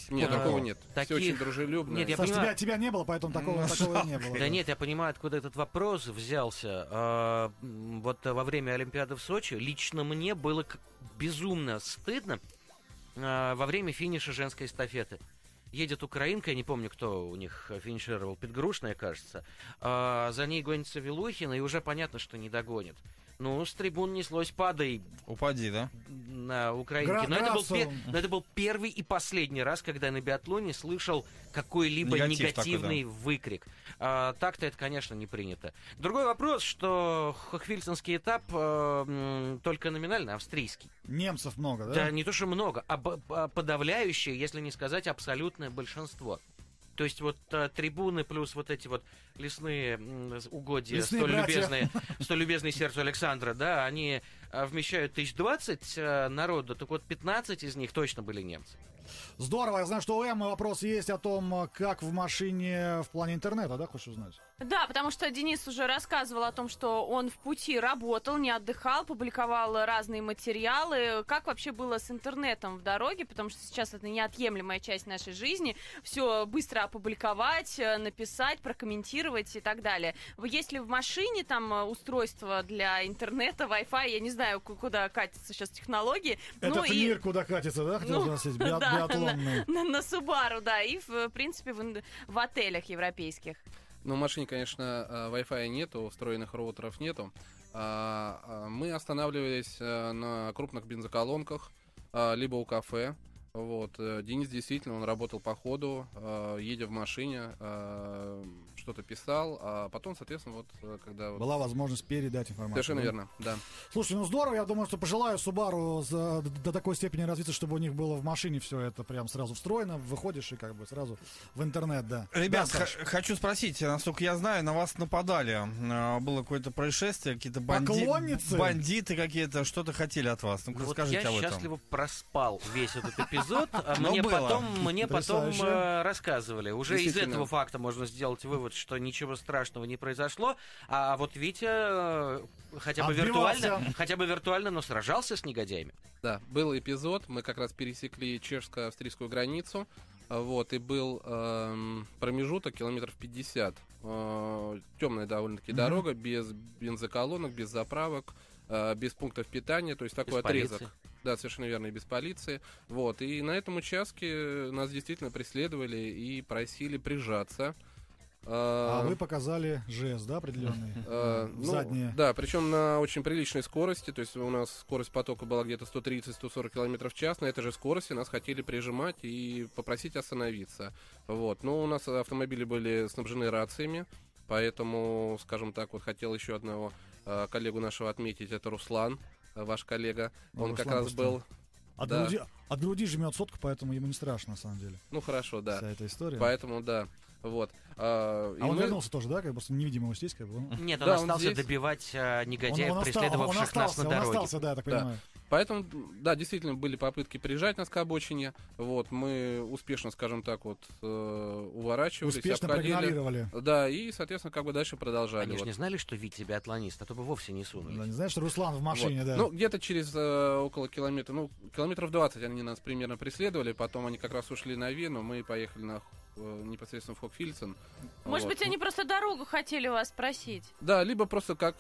Нет, такого нет. Таких... Все очень дружелюбно. Нет, тебя не было, поэтому такого не было. Да нет, я понимаю, откуда этот вопрос взялся. Вот во время Олимпиады в Сочи лично мне было безумно стыдно во время финиша женской эстафеты. Едет украинка, я не помню, кто у них финишировал, Подгрушная, кажется. За ней гонится Вилухина, и уже понятно, что не догонит. Ну, с трибун неслось падай. Упади, да? На украинке. Но это был первый и последний раз, когда я на биатлоне слышал какой-либо негативный выкрик. Так-то это, конечно, не принято. Другой вопрос, что хохфильценский этап только номинально австрийский. Немцев много, да? Да, не то, что много, а подавляющее, если не сказать абсолютное большинство. То есть вот трибуны плюс вот эти вот лесные угодья, столь любезные сердцу Александра, да, они вмещают 1020 народу, так вот 15 из них точно были немцы. Здорово, я знаю, что у Эммы вопрос есть о том, как в машине в плане интернета, да, хочешь узнать? Да, потому что Денис уже рассказывал о том, что он в пути работал, не отдыхал, публиковал разные материалы. Как вообще было с интернетом в дороге, потому что сейчас это неотъемлемая часть нашей жизни, все быстро опубликовать, написать, прокомментировать и так далее. Есть ли в машине там устройство для интернета, Wi-Fi, я не знаю, куда катятся сейчас технологии. Этот мир куда катится, да, хотел спросить, на Subaru, да, и в принципе в отелях европейских. Ну, в машине, конечно, Wi-Fi нету, встроенных роутеров нету. Мы останавливались на крупных бензоколонках, либо у кафе. Вот. Денис действительно, он работал по ходу, едя в машине, что-то писал, а потом, соответственно, вот когда... Была возможность передать информацию. Совершенно верно, да. Слушай, ну здорово, я думаю, что пожелаю Subaru до такой степени развиться, чтобы у них было в машине все это прям сразу встроено, выходишь и как бы сразу в интернет, да. Ребят, да, хочу спросить, насколько я знаю, на вас нападали, было какое-то происшествие, какие-то бандиты какие-то, что-то хотели от вас, ну расскажите об этом. Я счастливо проспал весь этот эпизод. Мне потом рассказывали. Уже из этого факта можно сделать вывод, радуется, что ничего страшного не произошло. А вот Витя хотя бы виртуально, но сражался с негодяями. Да, был эпизод. Мы как раз пересекли чешско-австрийскую границу. Вот, и был промежуток километров 50. Темная довольно-таки дорога, без бензоколонок, без заправок, без пунктов питания. То есть такой отрезок. Полиции. Да, совершенно верно, и без полиции. Вот, и на этом участке нас действительно преследовали и просили прижаться. А вы показали жест, да, определенный? Задние. Да, причем на очень приличной скорости. То есть у нас скорость потока была где-то 130-140 км в час. На этой же скорости нас хотели прижимать и попросить остановиться. Вот. Но у нас автомобили были снабжены рациями. Поэтому, скажем так, вот хотел еще одного коллегу нашего отметить. Это Руслан, ваш коллега. Он Руслан как раз был... От груди жмет сотку, поэтому ему не страшно, на самом деле. Ну, хорошо, да. Вся эта история. Поэтому, да. Вот. Он вернулся тоже, да? Как бы просто невидимо его здесь, как бы. Нет, он остался здесь добивать негодяев, преследовавших нас на дороге. Он остался, да, я так понимаю. Поэтому, да, действительно были попытки прижать нас к обочине. Вот, мы успешно, скажем так, вот уворачивались, успешно обходили, проигнорировали. Да, и, соответственно, как бы дальше продолжали. Они же не знали, что Витя биатлонист, а то бы вовсе не сунули. Да, не знаешь, что Руслан в машине, вот. Да. Ну, где-то через около километра, километров 20 они нас примерно преследовали. Потом они как раз ушли на Вену, мы поехали на... непосредственно в Хохфильцен. Может быть, они просто дорогу хотели вас спросить. Да, либо просто как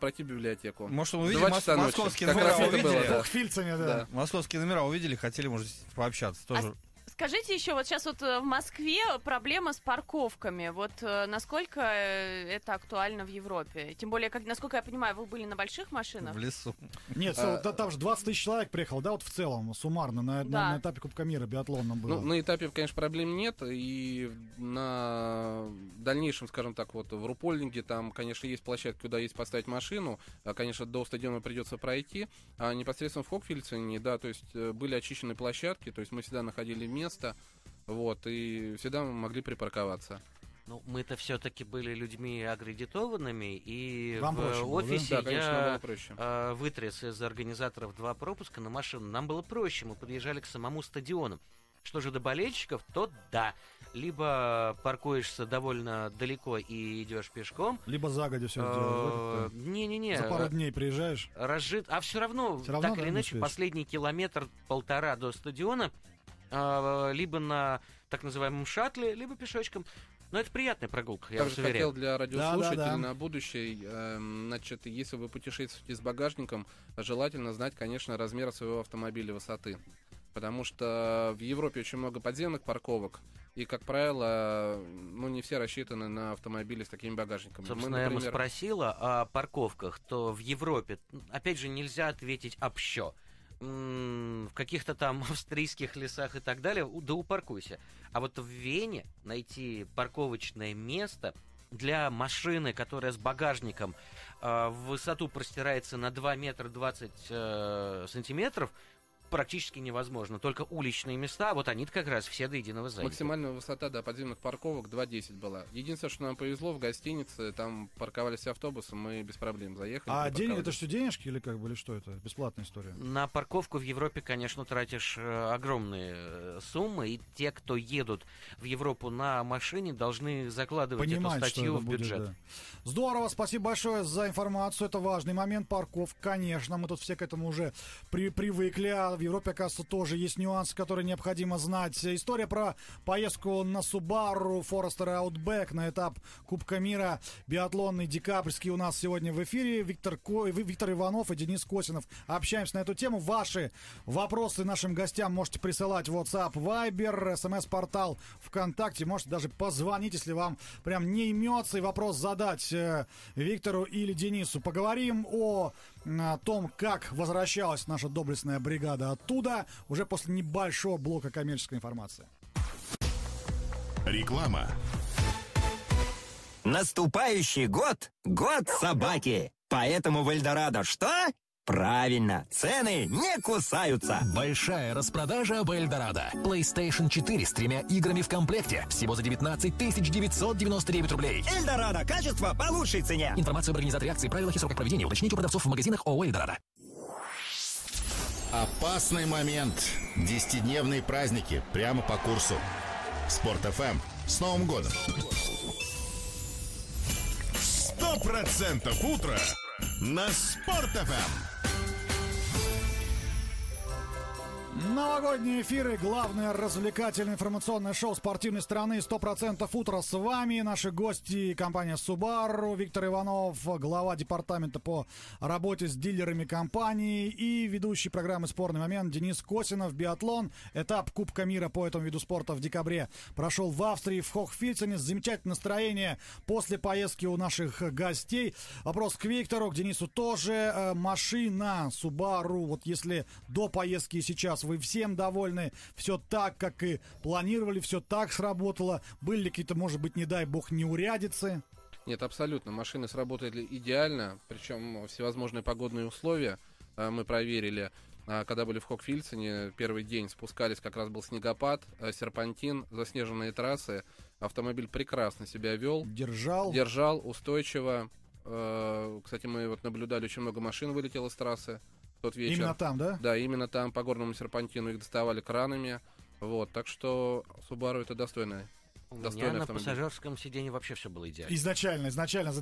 пройти библиотеку. Может, увидели московские номера, увидели. В Хохфильцене, да. Московские номера увидели, хотели, может, пообщаться тоже. Скажите еще, вот сейчас вот в Москве проблема с парковками. Вот насколько это актуально в Европе? Тем более, насколько я понимаю, вы были на больших машинах? В лесу. Нет, там же 20 тысяч человек приехало, да, вот в целом, суммарно, на этапе Кубка мира биатлоном было. Ну, на этапе, конечно, проблем нет, и на дальнейшем, скажем так, вот в Рупольдинге, там, конечно, есть площадка, куда есть поставить машину, конечно, до стадиона придется пройти, а непосредственно в Хохфильцене, да, то есть были очищены площадки, то есть мы всегда находили место, вот, и всегда мы могли припарковаться. Ну, мы-то все-таки были людьми аккредитованными, и вам в офисе было, да? Да, конечно, я вытряс из организаторов 2 пропуска на машину. Нам было проще, мы подъезжали к самому стадиону. Что же до болельщиков, то да. Либо паркуешься довольно далеко и идешь пешком. Либо загодя все делаешь. Не-не-не. За пару дней приезжаешь. А все равно, так или иначе, последний километр-полтора до стадиона либо на так называемом шаттле, либо пешочком. Но это приятная прогулка, я также вас уверен. Хотел для радиослушателей на будущее, значит, если вы путешествуете с багажником, желательно знать, конечно, размер своего автомобиля, высоты. Потому что в Европе очень много подземных парковок, и, как правило, не все рассчитаны на автомобили с такими багажниками. Собственно, я ему спросила о парковках, то в Европе, опять же, нельзя ответить общо. В каких-то там австрийских лесах и так далее, да упаркуйся. А вот в Вене найти парковочное место для машины, которая с багажником в высоту простирается на 2 метра 20 сантиметров, практически невозможно. Только уличные места, вот они-то как раз все до единого заняты. Максимальная высота до подземных парковок 2,10 была. Единственное, что нам повезло, в гостинице там парковались автобусы, мы без проблем заехали. А это что, денежки или как бы, или что это? Бесплатная история? На парковку в Европе, конечно, тратишь огромные суммы, и те, кто едут в Европу на машине, должны закладывать эту статью в бюджет. Будет, да. Здорово, спасибо большое за информацию. Это важный момент, парковка, конечно. Мы тут все к этому уже привыкли, а в Европе, оказывается, тоже есть нюансы, которые необходимо знать. История про поездку на Subaru Forester Outback на этап Кубка мира биатлонный декабрьский у нас сегодня в эфире. Виктор Иванов и Денис Косинов. Общаемся на эту тему. Ваши вопросы нашим гостям можете присылать в WhatsApp, Viber, СМС-портал ВКонтакте. Можете даже позвонить, если вам прям не имется, и вопрос задать Виктору или Денису. Поговорим о том, как возвращалась наша доблестная бригада оттуда, уже после небольшого блока коммерческой информации. Реклама. Наступающий год – год собаки. Поэтому в Эльдорадо что? Правильно, цены не кусаются. Большая распродажа об Эльдорадо. PlayStation 4 с 3 играми в комплекте. Всего за 19 999 рублей. Эльдорадо, качество по лучшей цене. Информацию об организаторе акции, правилах и сроках проведения уточните у продавцов в магазинах ООО «Эльдорадо». Опасный момент. 10-дневные праздники прямо по курсу. Спорт FM. С Новым годом! 100% утра на Спорт FM. Новогодние эфиры, главное развлекательное информационное шоу спортивной страны 100% утра с вами. Наши гости — компания Subaru, Виктор Иванов, глава департамента по работе с дилерами компании, и ведущий программы «Спорный момент» Денис Косинов. Биатлон. Этап Кубка мира по этому виду спорта в декабре прошел в Австрии, в Хохфильцене. Замечательное настроение после поездки у наших гостей. Вопрос к Виктору, к Денису тоже. Машина Subaru, вот если до поездки и сейчас вы всем довольны, все так, как и планировали, все так сработало, были ли какие-то, может быть, не дай бог, неурядицы? Нет, абсолютно, машины сработали идеально, причем всевозможные погодные условия мы проверили. Когда были в Хохфильцене, первый день спускались, как раз был снегопад, серпантин, заснеженные трассы. Автомобиль прекрасно себя вел. Держал устойчиво. Кстати, мы вот наблюдали, очень много машин вылетело с трассы в тот вечер. Именно там, да? Да, именно там, по горному серпантину, их доставали кранами. Вот, так что Subaru — это достойное. У меня на пассажирском сиденье вообще все было идеально. Изначально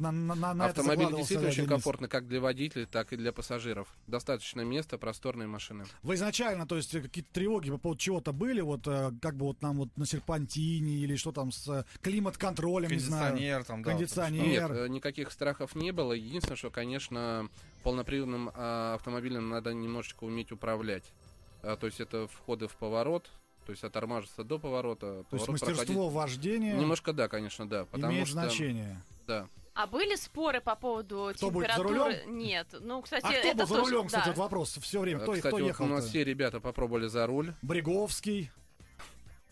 на автомобиль это действительно очень комфортно как для водителей, так и для пассажиров. Достаточно места, просторные машины. Вы изначально, то есть какие-то тревоги по поводу чего-то были, вот как бы вот нам вот на серпантине или что там с климат-контролем, не знаю. Кондиционер там, да. Кондиционер. Нет, никаких страхов не было. Единственное, что, конечно, полноприводным автомобилем надо немножечко уметь управлять. То есть это входы в поворот. То есть оттормаживаться до поворота. То есть мастерство вождения. Немножко, да, конечно, да. Имеет значение. Да. А были споры по поводу кто температуры? Будет за рулем? Нет. Ну, кстати, а кто это был за рулем, кстати, да. Вот вопрос все время. Кто, кстати, кто ехал? Вот у нас все ребята попробовали за руль. Бреговский.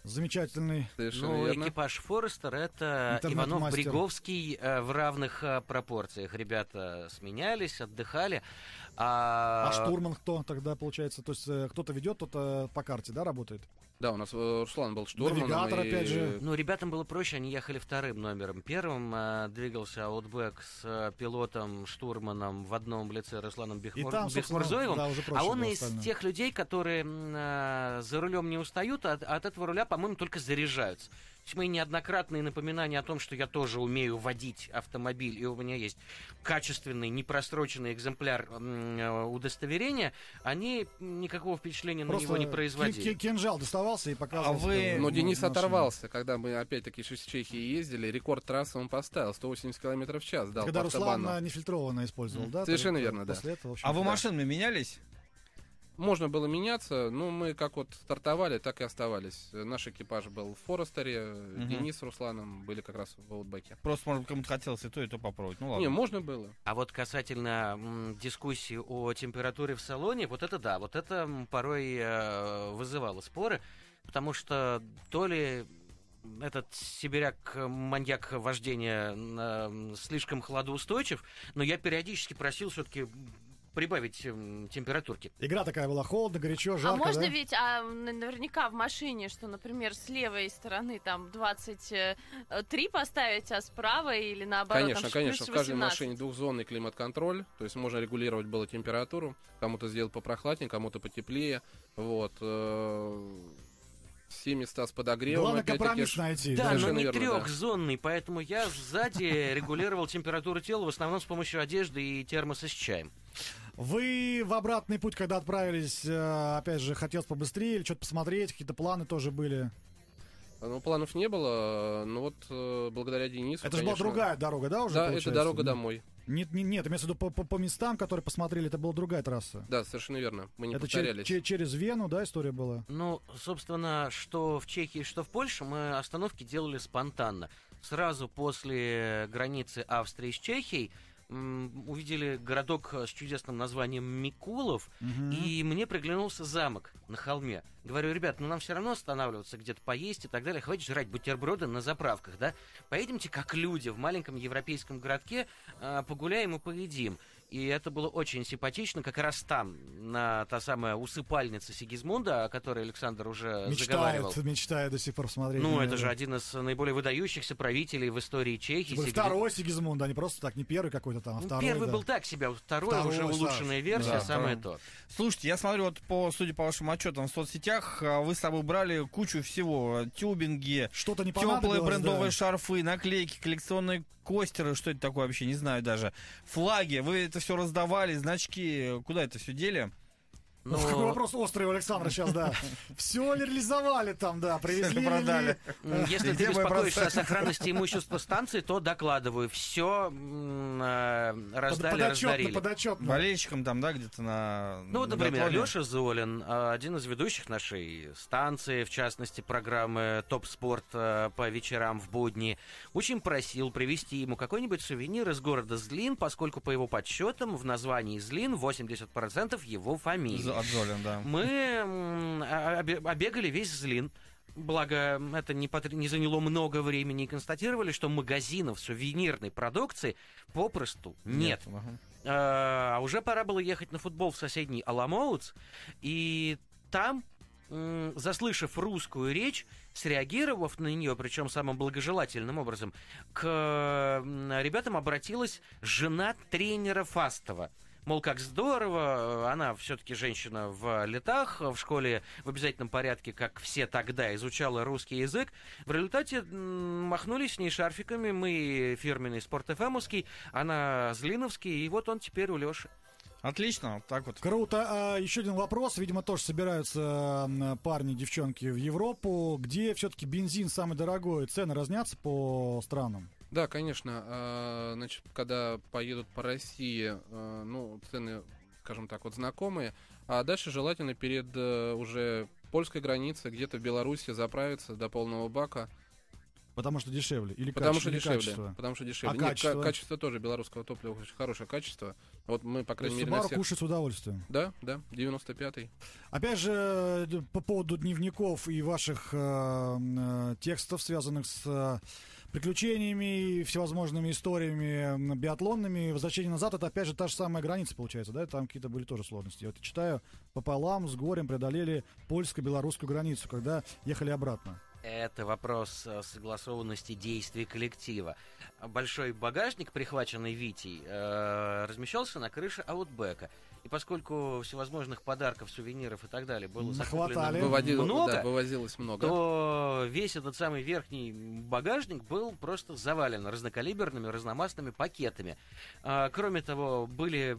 Замечательный. Ну, экипаж Forester — это Иванов, Бреговский в равных пропорциях. Ребята сменялись, отдыхали. А штурман кто тогда, получается? То есть кто-то ведет, кто-то по карте, да, работает? Да, у нас Руслан был штурманом. Навигатор, и... опять же. Ну, ребятам было проще, они ехали вторым номером. Первым двигался Outback с пилотом, штурманом в одном лице Русланом Бихмурзаевым. Да, а он из тех людей, которые за рулем не устают, а от этого руля, по-моему, только заряжаются. Мои неоднократные напоминания о том, что я тоже умею водить автомобиль, и у меня есть качественный, непросроченный экземпляр удостоверения, они никакого впечатления просто на него не производили. Кинжал доставался и показывал. Но Денис оторвался, когда мы опять-таки из Чехии ездили, рекорд трассы он поставил, 180 км в час дал. Когда Руслан нефильтрованно использовал, да? Совершенно верно, да. Этого, общем, вы машинами менялись? Можно было меняться, но мы как вот стартовали, так и оставались. Наш экипаж был в Форестере, Денис с Русланом были как раз в Outback'е. Просто, может, кому-то хотелось и то попробовать. Ну ладно. Не, можно было. А вот касательно дискуссии о температуре в салоне, вот это да, вот это порой вызывало споры, потому что то ли... этот сибиряк-маньяк вождения слишком хладоустойчив, но я периодически просил все-таки прибавить температурки. Игра такая была: холодно, горячо, жарко. А можно, да? Ведь наверняка в машине, что, например, с левой стороны там 23 поставить, а с правой или наоборот. Конечно, там, конечно, в каждой машине двухзонный климат-контроль, то есть можно регулировать было температуру, кому-то сделать попрохладнее, кому-то потеплее, вот. 700 с подогревом. Главное, компромисс найти. Да, но не трехзонный, да. Поэтому я сзади регулировал температуру тела в основном с помощью одежды и термоса с чаем. Вы в обратный путь, когда отправились, опять же, хотелось побыстрее или что-то посмотреть, какие-то планы тоже были? Ну, планов не было, но вот благодаря Денису... Это же была другая дорога, да, уже? Да, это дорога домой. Нет, имеется в виду по местам, которые посмотрели, это была другая трасса. Да, совершенно верно, мы не повторялись. Это через Вену, да, история была? Ну, собственно, что в Чехии, что в Польше, мы остановки делали спонтанно. Сразу после границы Австрии с Чехией увидели городок с чудесным названием Микулов, и мне приглянулся замок на холме. Говорю: ребят, ну нам все равно останавливаться, где-то поесть и так далее, хватит жрать бутерброды на заправках, да? Поедемте как люди в маленьком европейском городке, погуляем и поедим. И это было очень симпатично, как раз там, на та самая усыпальница Сигизмунда, о которой Александр уже заговаривал. Мечтаю до сих пор посмотреть. Ну, это же один из наиболее выдающихся правителей в истории Чехии. Второй Сигизмунд, а не просто так, не первый какой-то там, а второй. Ну, первый, да, был так себе, второй уже улучшенная версия, да, самое то. Слушайте, я смотрю, вот судя по вашим отчетам в соцсетях, вы с собой брали кучу всего: тюбинги, теплые брендовые шарфы, наклейки, коллекционные костеры, что это такое вообще, не знаю даже. Флаги, вы это все раздавали, значки, куда это все дели? Ну, какой вопрос острый у Александра сейчас, да. Все ли реализовали там, да, привезли, продали. Если ты беспокоишься о сохранности имущества станции, то докладываю. Все раздали, раздарили. Болельщикам там, да, где-то на... Ну, вот, например, Лёша Золин, один из ведущих нашей станции, в частности, программы «Топ-спорт» по вечерам в будни, очень просил привезти ему какой-нибудь сувенир из города Злин, поскольку, по его подсчетам, в названии Злин 80% его фамилии. Золин, да. Мы обегали весь Злин. Благо, это не заняло много времени. И констатировали, что магазинов сувенирной продукции попросту нет. А уже пора было ехать на футбол в соседний Оломоуц. И там, заслышав русскую речь, среагировав на нее, причем самым благожелательным образом, к ребятам обратилась жена тренера Фастава. Мол, как здорово, она все-таки женщина в летах, в школе в обязательном порядке, как все тогда, изучала русский язык. В результате махнулись с ней шарфиками, мы фирменный Спорт FM-овский, она злиновский, и вот он теперь у Лёши. Отлично, вот так вот. Круто. Еще один вопрос. Видимо, тоже собираются парни, девчонки в Европу. Где все-таки бензин самый дорогой? Цены разнятся по странам? Да, конечно. Значит, когда поедут по России, ну, цены, скажем так, вот знакомые. А дальше желательно перед уже польской границей, где-то в Беларуси, заправиться до полного бака. Потому что дешевле? Или потому что дешевле, качество? Потому что дешевле. А нет, качество? Качество тоже белорусского топлива очень хорошее качество. Вот мы, по крайней мере, на всех... Subaru кушает с удовольствием. Да, да, 95-й. Опять же, по поводу дневников и ваших текстов, связанных с приключениями и всевозможными историями биатлонными, возвращение назад, это опять же та же самая граница получается, да? Там какие-то были тоже сложности. Я вот читаю, пополам с горем преодолели польско-белорусскую границу, когда ехали обратно. Это вопрос согласованности действий коллектива. Большой багажник, прихваченный Витей, размещался на крыше Аутбека. И поскольку всевозможных подарков, сувениров и так далее было закуплено много, да, вывозилось много, то весь этот самый верхний багажник был просто завален разнокалиберными, разномастными пакетами. Кроме того, были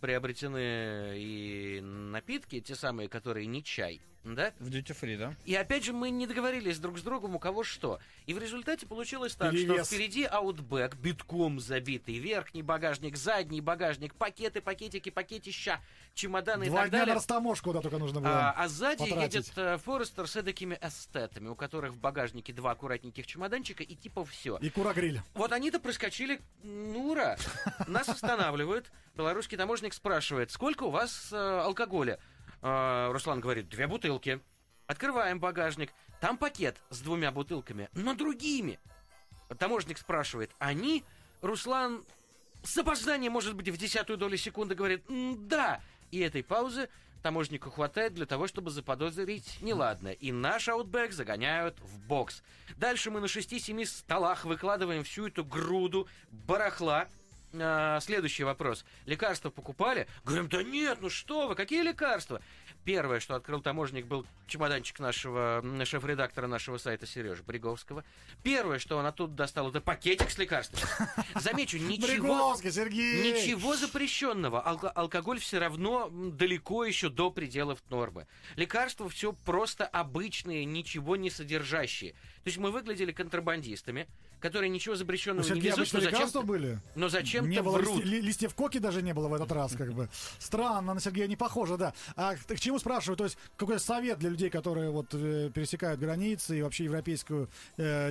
приобретены и напитки, те самые, которые не чай. Да? В дьюти-фри, да. И опять же, мы не договорились друг с другом, у кого что. И в результате получилось так, перевес. Что впереди Outback, битком забитый, верхний багажник, задний багажник, пакеты, пакетики, пакетища, чемоданы и так далее. Два дня на растаможку, да, только нужно было а сзади потратить. Едет Форестер с эдакими эстетами, у которых в багажнике два аккуратненьких чемоданчика и типа все. И курагриль. Вот они-то проскочили, ну ура! Нас останавливают, белорусский таможник спрашивает, сколько у вас алкоголя? Руслан говорит, 2 бутылки. Открываем багажник. Там пакет с 2 бутылками, но другими. Таможник спрашивает, они? Руслан с опозданием, может быть, в 0,1 долю секунды говорит, да. И этой паузы таможнику хватает для того, чтобы заподозрить неладное. И наш Outback загоняют в бокс. Дальше мы на 6-7 столах выкладываем всю эту груду барахла. Следующий вопрос. Лекарства покупали? Говорим, да нет, ну что вы, какие лекарства? Первое, что открыл таможник, был чемоданчик нашего шеф-редактора нашего сайта Сережи Бреговского. Первое, что он оттуда достал, это пакетик с лекарствами. Замечу, ничего запрещенного. Алкоголь все равно далеко еще до пределов нормы. Лекарства все просто обычные, ничего не содержащие. То есть мы выглядели контрабандистами, которые ничего запрещенного не везут. Но зачем-то были? Но зачем? Не было листьев коки даже не было в этот раз, как бы. Странно, на Сергея не похоже, да. А к чему спрашивают? То есть какой совет для людей, которые вот пересекают границы и вообще европейскую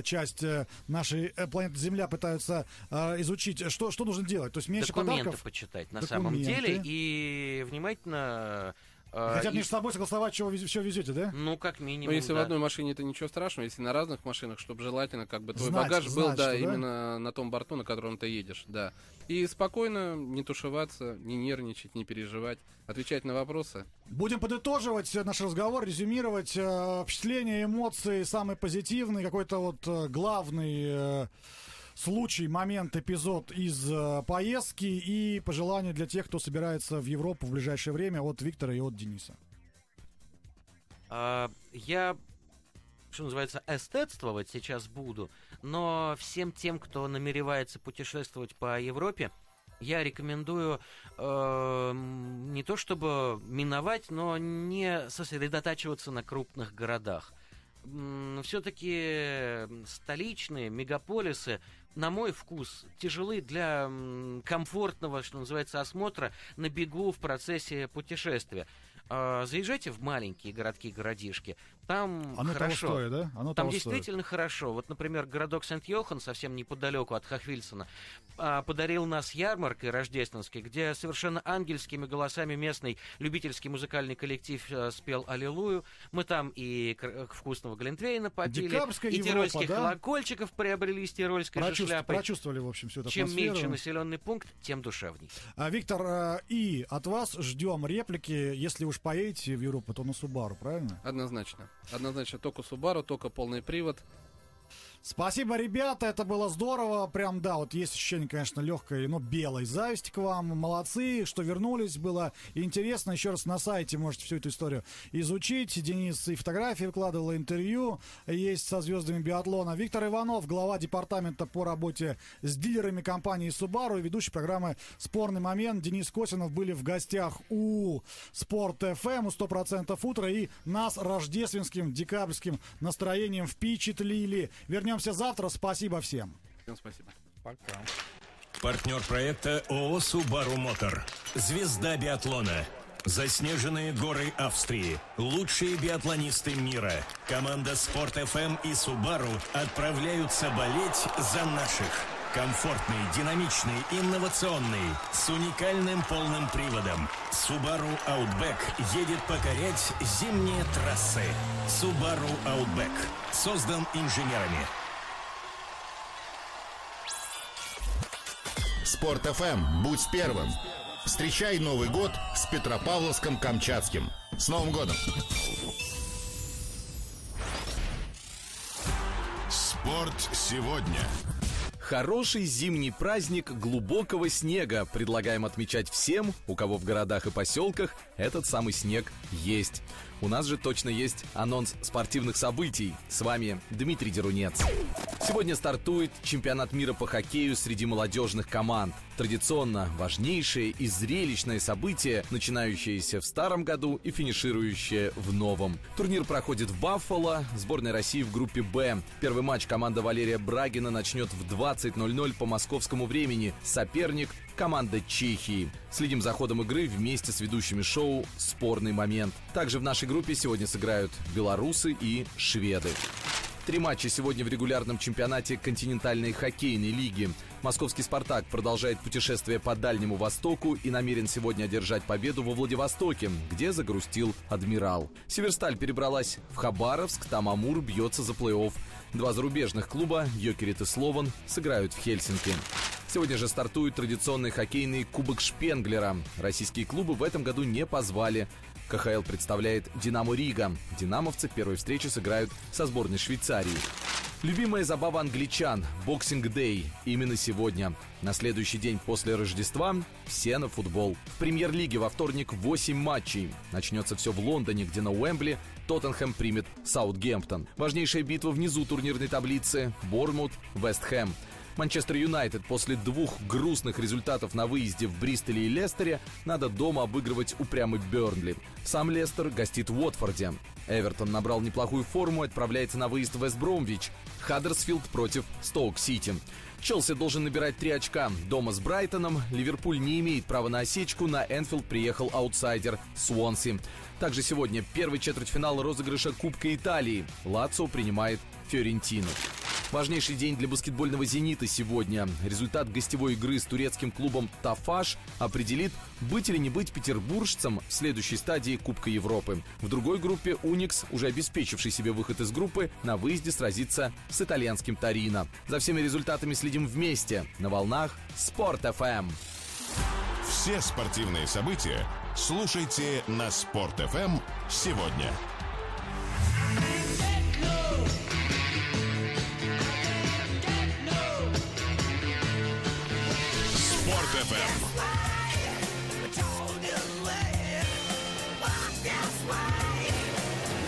часть нашей планеты Земля пытаются изучить? Что нужно делать? То есть меньше документы подарков? Почитать на самом деле и внимательно... Хотя бы между собой согласовать, чего все везете, да? Ну, как минимум, если в одной машине, это ничего страшного. Если на разных машинах, чтобы желательно, как бы, твой багаж был, да, именно на том борту, на котором ты едешь, да. И спокойно, не тушеваться, не нервничать, не переживать, отвечать на вопросы. Будем подытоживать наш разговор, резюмировать впечатления, эмоции, самые позитивные, какой-то вот главный... случай, момент, эпизод из поездки и пожелания для тех, кто собирается в Европу в ближайшее время от Виктора и от Дениса. Я что называется, эстетствовать сейчас буду, но всем тем, кто намеревается путешествовать по Европе, я рекомендую не то чтобы миновать, но не сосредотачиваться на крупных городах. Все-таки столичные мегаполисы, на мой вкус, тяжелы для комфортного, что называется, осмотра на бегу в процессе путешествия. Заезжайте в маленькие городки-городишки. Там оно хорошо. Того стоит, да? Оно там действительно стоит. Хорошо. Вот, например, городок Сент-Йохан, совсем неподалеку от Хохфильцена, подарил нас ярмаркой рождественской, где совершенно ангельскими голосами местный любительский музыкальный коллектив спел «Аллилуйю». Мы там и вкусного глинтвейна попили, Декабрьская и Европа, тирольских колокольчиков приобрели с тирольской же шляпой. Прочувствовали, в общем, всю эту атмосферу. Чем мельче населенный пункт, тем душевней. Виктор, и от вас ждем реплики. Если уж поедете в Европу, то на Subaru, правильно? Однозначно. Однозначно, только Subaru, только полный привод. Спасибо, ребята, это было здорово. Прям, да, вот есть ощущение, конечно, легкой, но белой зависти к вам. Молодцы, что вернулись, было интересно. Еще раз на сайте можете всю эту историю изучить. Денис и фотографии выкладывал, интервью есть со звездами биатлона. Виктор Иванов, глава департамента по работе с дилерами компании Subaru и ведущий программы «Спорный момент» Денис Косинов были в гостях у Спорт FM, у 100% утра, и нас рождественским, декабрьским настроением впечатлили. Вернемся завтра. Спасибо всем. Всем спасибо. Пока. Партнер проекта ООО «Субару Мотор». Звезда биатлона. Заснеженные горы Австрии. Лучшие биатлонисты мира. Команда «Спорт ФМ» и «Субару» отправляются болеть за наших. Комфортный, динамичный, инновационный. С уникальным полным приводом. Subaru Outback едет покорять зимние трассы. Subaru Outback. Создан инженерами. Спорт FM. Будь первым. Встречай Новый год с Петропавловском-Камчатским. С Новым годом! Спорт сегодня. Хороший зимний праздник глубокого снега предлагаем отмечать всем, у кого в городах и поселках этот самый снег есть. У нас же точно есть анонс спортивных событий. С вами Дмитрий Дерунец. Сегодня стартует чемпионат мира по хоккею среди молодежных команд. Традиционно важнейшее и зрелищное событие, начинающееся в старом году и финиширующее в новом. Турнир проходит в Баффало, сборная России в группе «Б». Первый матч команда Валерия Брагина начнет в 20:00 по московскому времени. Соперник – команда Чехии. Следим за ходом игры вместе с ведущими шоу «Спорный момент». Также в нашей группе сегодня сыграют белорусы и шведы. 3 матча сегодня в регулярном чемпионате континентальной хоккейной лиги. Московский «Спартак» продолжает путешествие по Дальнему Востоку и намерен сегодня одержать победу во Владивостоке, где загрустил «Адмирал». «Северсталь» перебралась в Хабаровск, там «Амур» бьется за плей-офф. 2 зарубежных клуба, «Йокерит» и «Слован», сыграют в Хельсинки. Сегодня же стартует традиционный хоккейный кубок Шпенглера. Российские клубы в этом году не позвали. КХЛ представляет «Динамо Рига». Динамовцы в первой встрече сыграют со сборной Швейцарии. Любимая забава англичан – боксинг-дэй. Именно сегодня. На следующий день после Рождества все на футбол. В премьер-лиге во вторник 8 матчей. Начнется все в Лондоне, где на Уэмбли Тоттенхэм примет Саутгемптон. Важнейшая битва внизу турнирной таблицы – Борнмут, Вестхэм. Манчестер Юнайтед после 2 грустных результатов на выезде в Бристоле и Лестере надо дома обыгрывать упрямый Бернли. Сам Лестер гостит в Уотфорде. Эвертон набрал неплохую форму и отправляется на выезд в Вест-Бромвич. Хаддерсфилд против Стоук-Сити. Челси должен набирать 3 очка дома с Брайтоном. Ливерпуль не имеет права на осечку. На Энфилд приехал аутсайдер Суонси. Также сегодня первый четвертьфинал розыгрыша Кубка Италии. Лацио принимает Фиорентину. Важнейший день для баскетбольного «Зенита» сегодня. Результат гостевой игры с турецким клубом «Тафаш» определит, быть или не быть петербуржцем в следующей стадии Кубка Европы. В другой группе «Уникс», уже обеспечивший себе выход из группы, на выезде сразится с итальянским «Торино». За всеми результатами следим вместе. На волнах «Спорт ФМ». Все спортивные события слушайте на «Спорт ФМ» сегодня.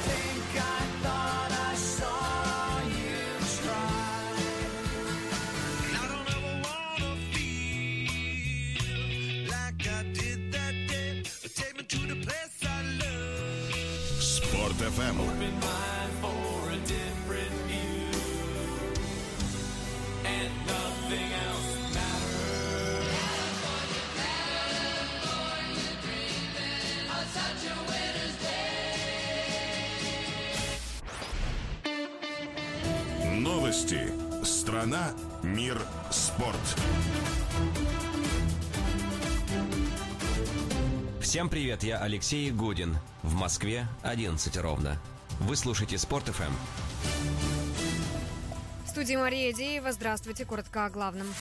Think I thought I saw Спорт.ФМ. Новости. Страна. Мир. Спорт. Всем привет, я Алексей Ягудин. В Москве 11 ровно. Вы слушаете Спорт FM. В студии Мария Деева. Здравствуйте. Коротко о главном.